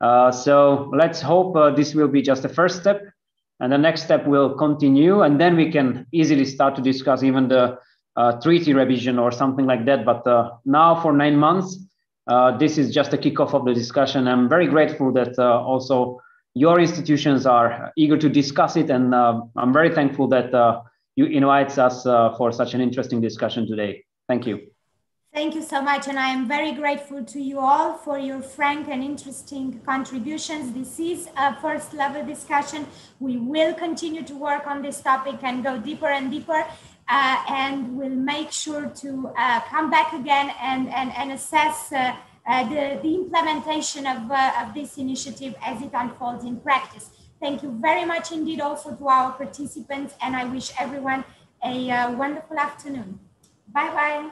Uh, so let's hope uh, this will be just the first step, and the next step will continue, and then we can easily start to discuss even the uh, treaty revision or something like that. But uh, now for nine months, uh, this is just a kickoff of the discussion. I'm very grateful that uh, also your institutions are eager to discuss it, and uh, I'm very thankful that uh, you invite us uh, for such an interesting discussion today. Thank you. Thank you so much, and I am very grateful to you all for your frank and interesting contributions. This is a first level discussion. We will continue to work on this topic and go deeper and deeper, uh, and we'll make sure to uh, come back again and, and, and assess uh, uh, the, the implementation of, uh, of this initiative as it unfolds in practice. Thank you very much indeed also to our participants, and I wish everyone a uh, wonderful afternoon. Bye-bye.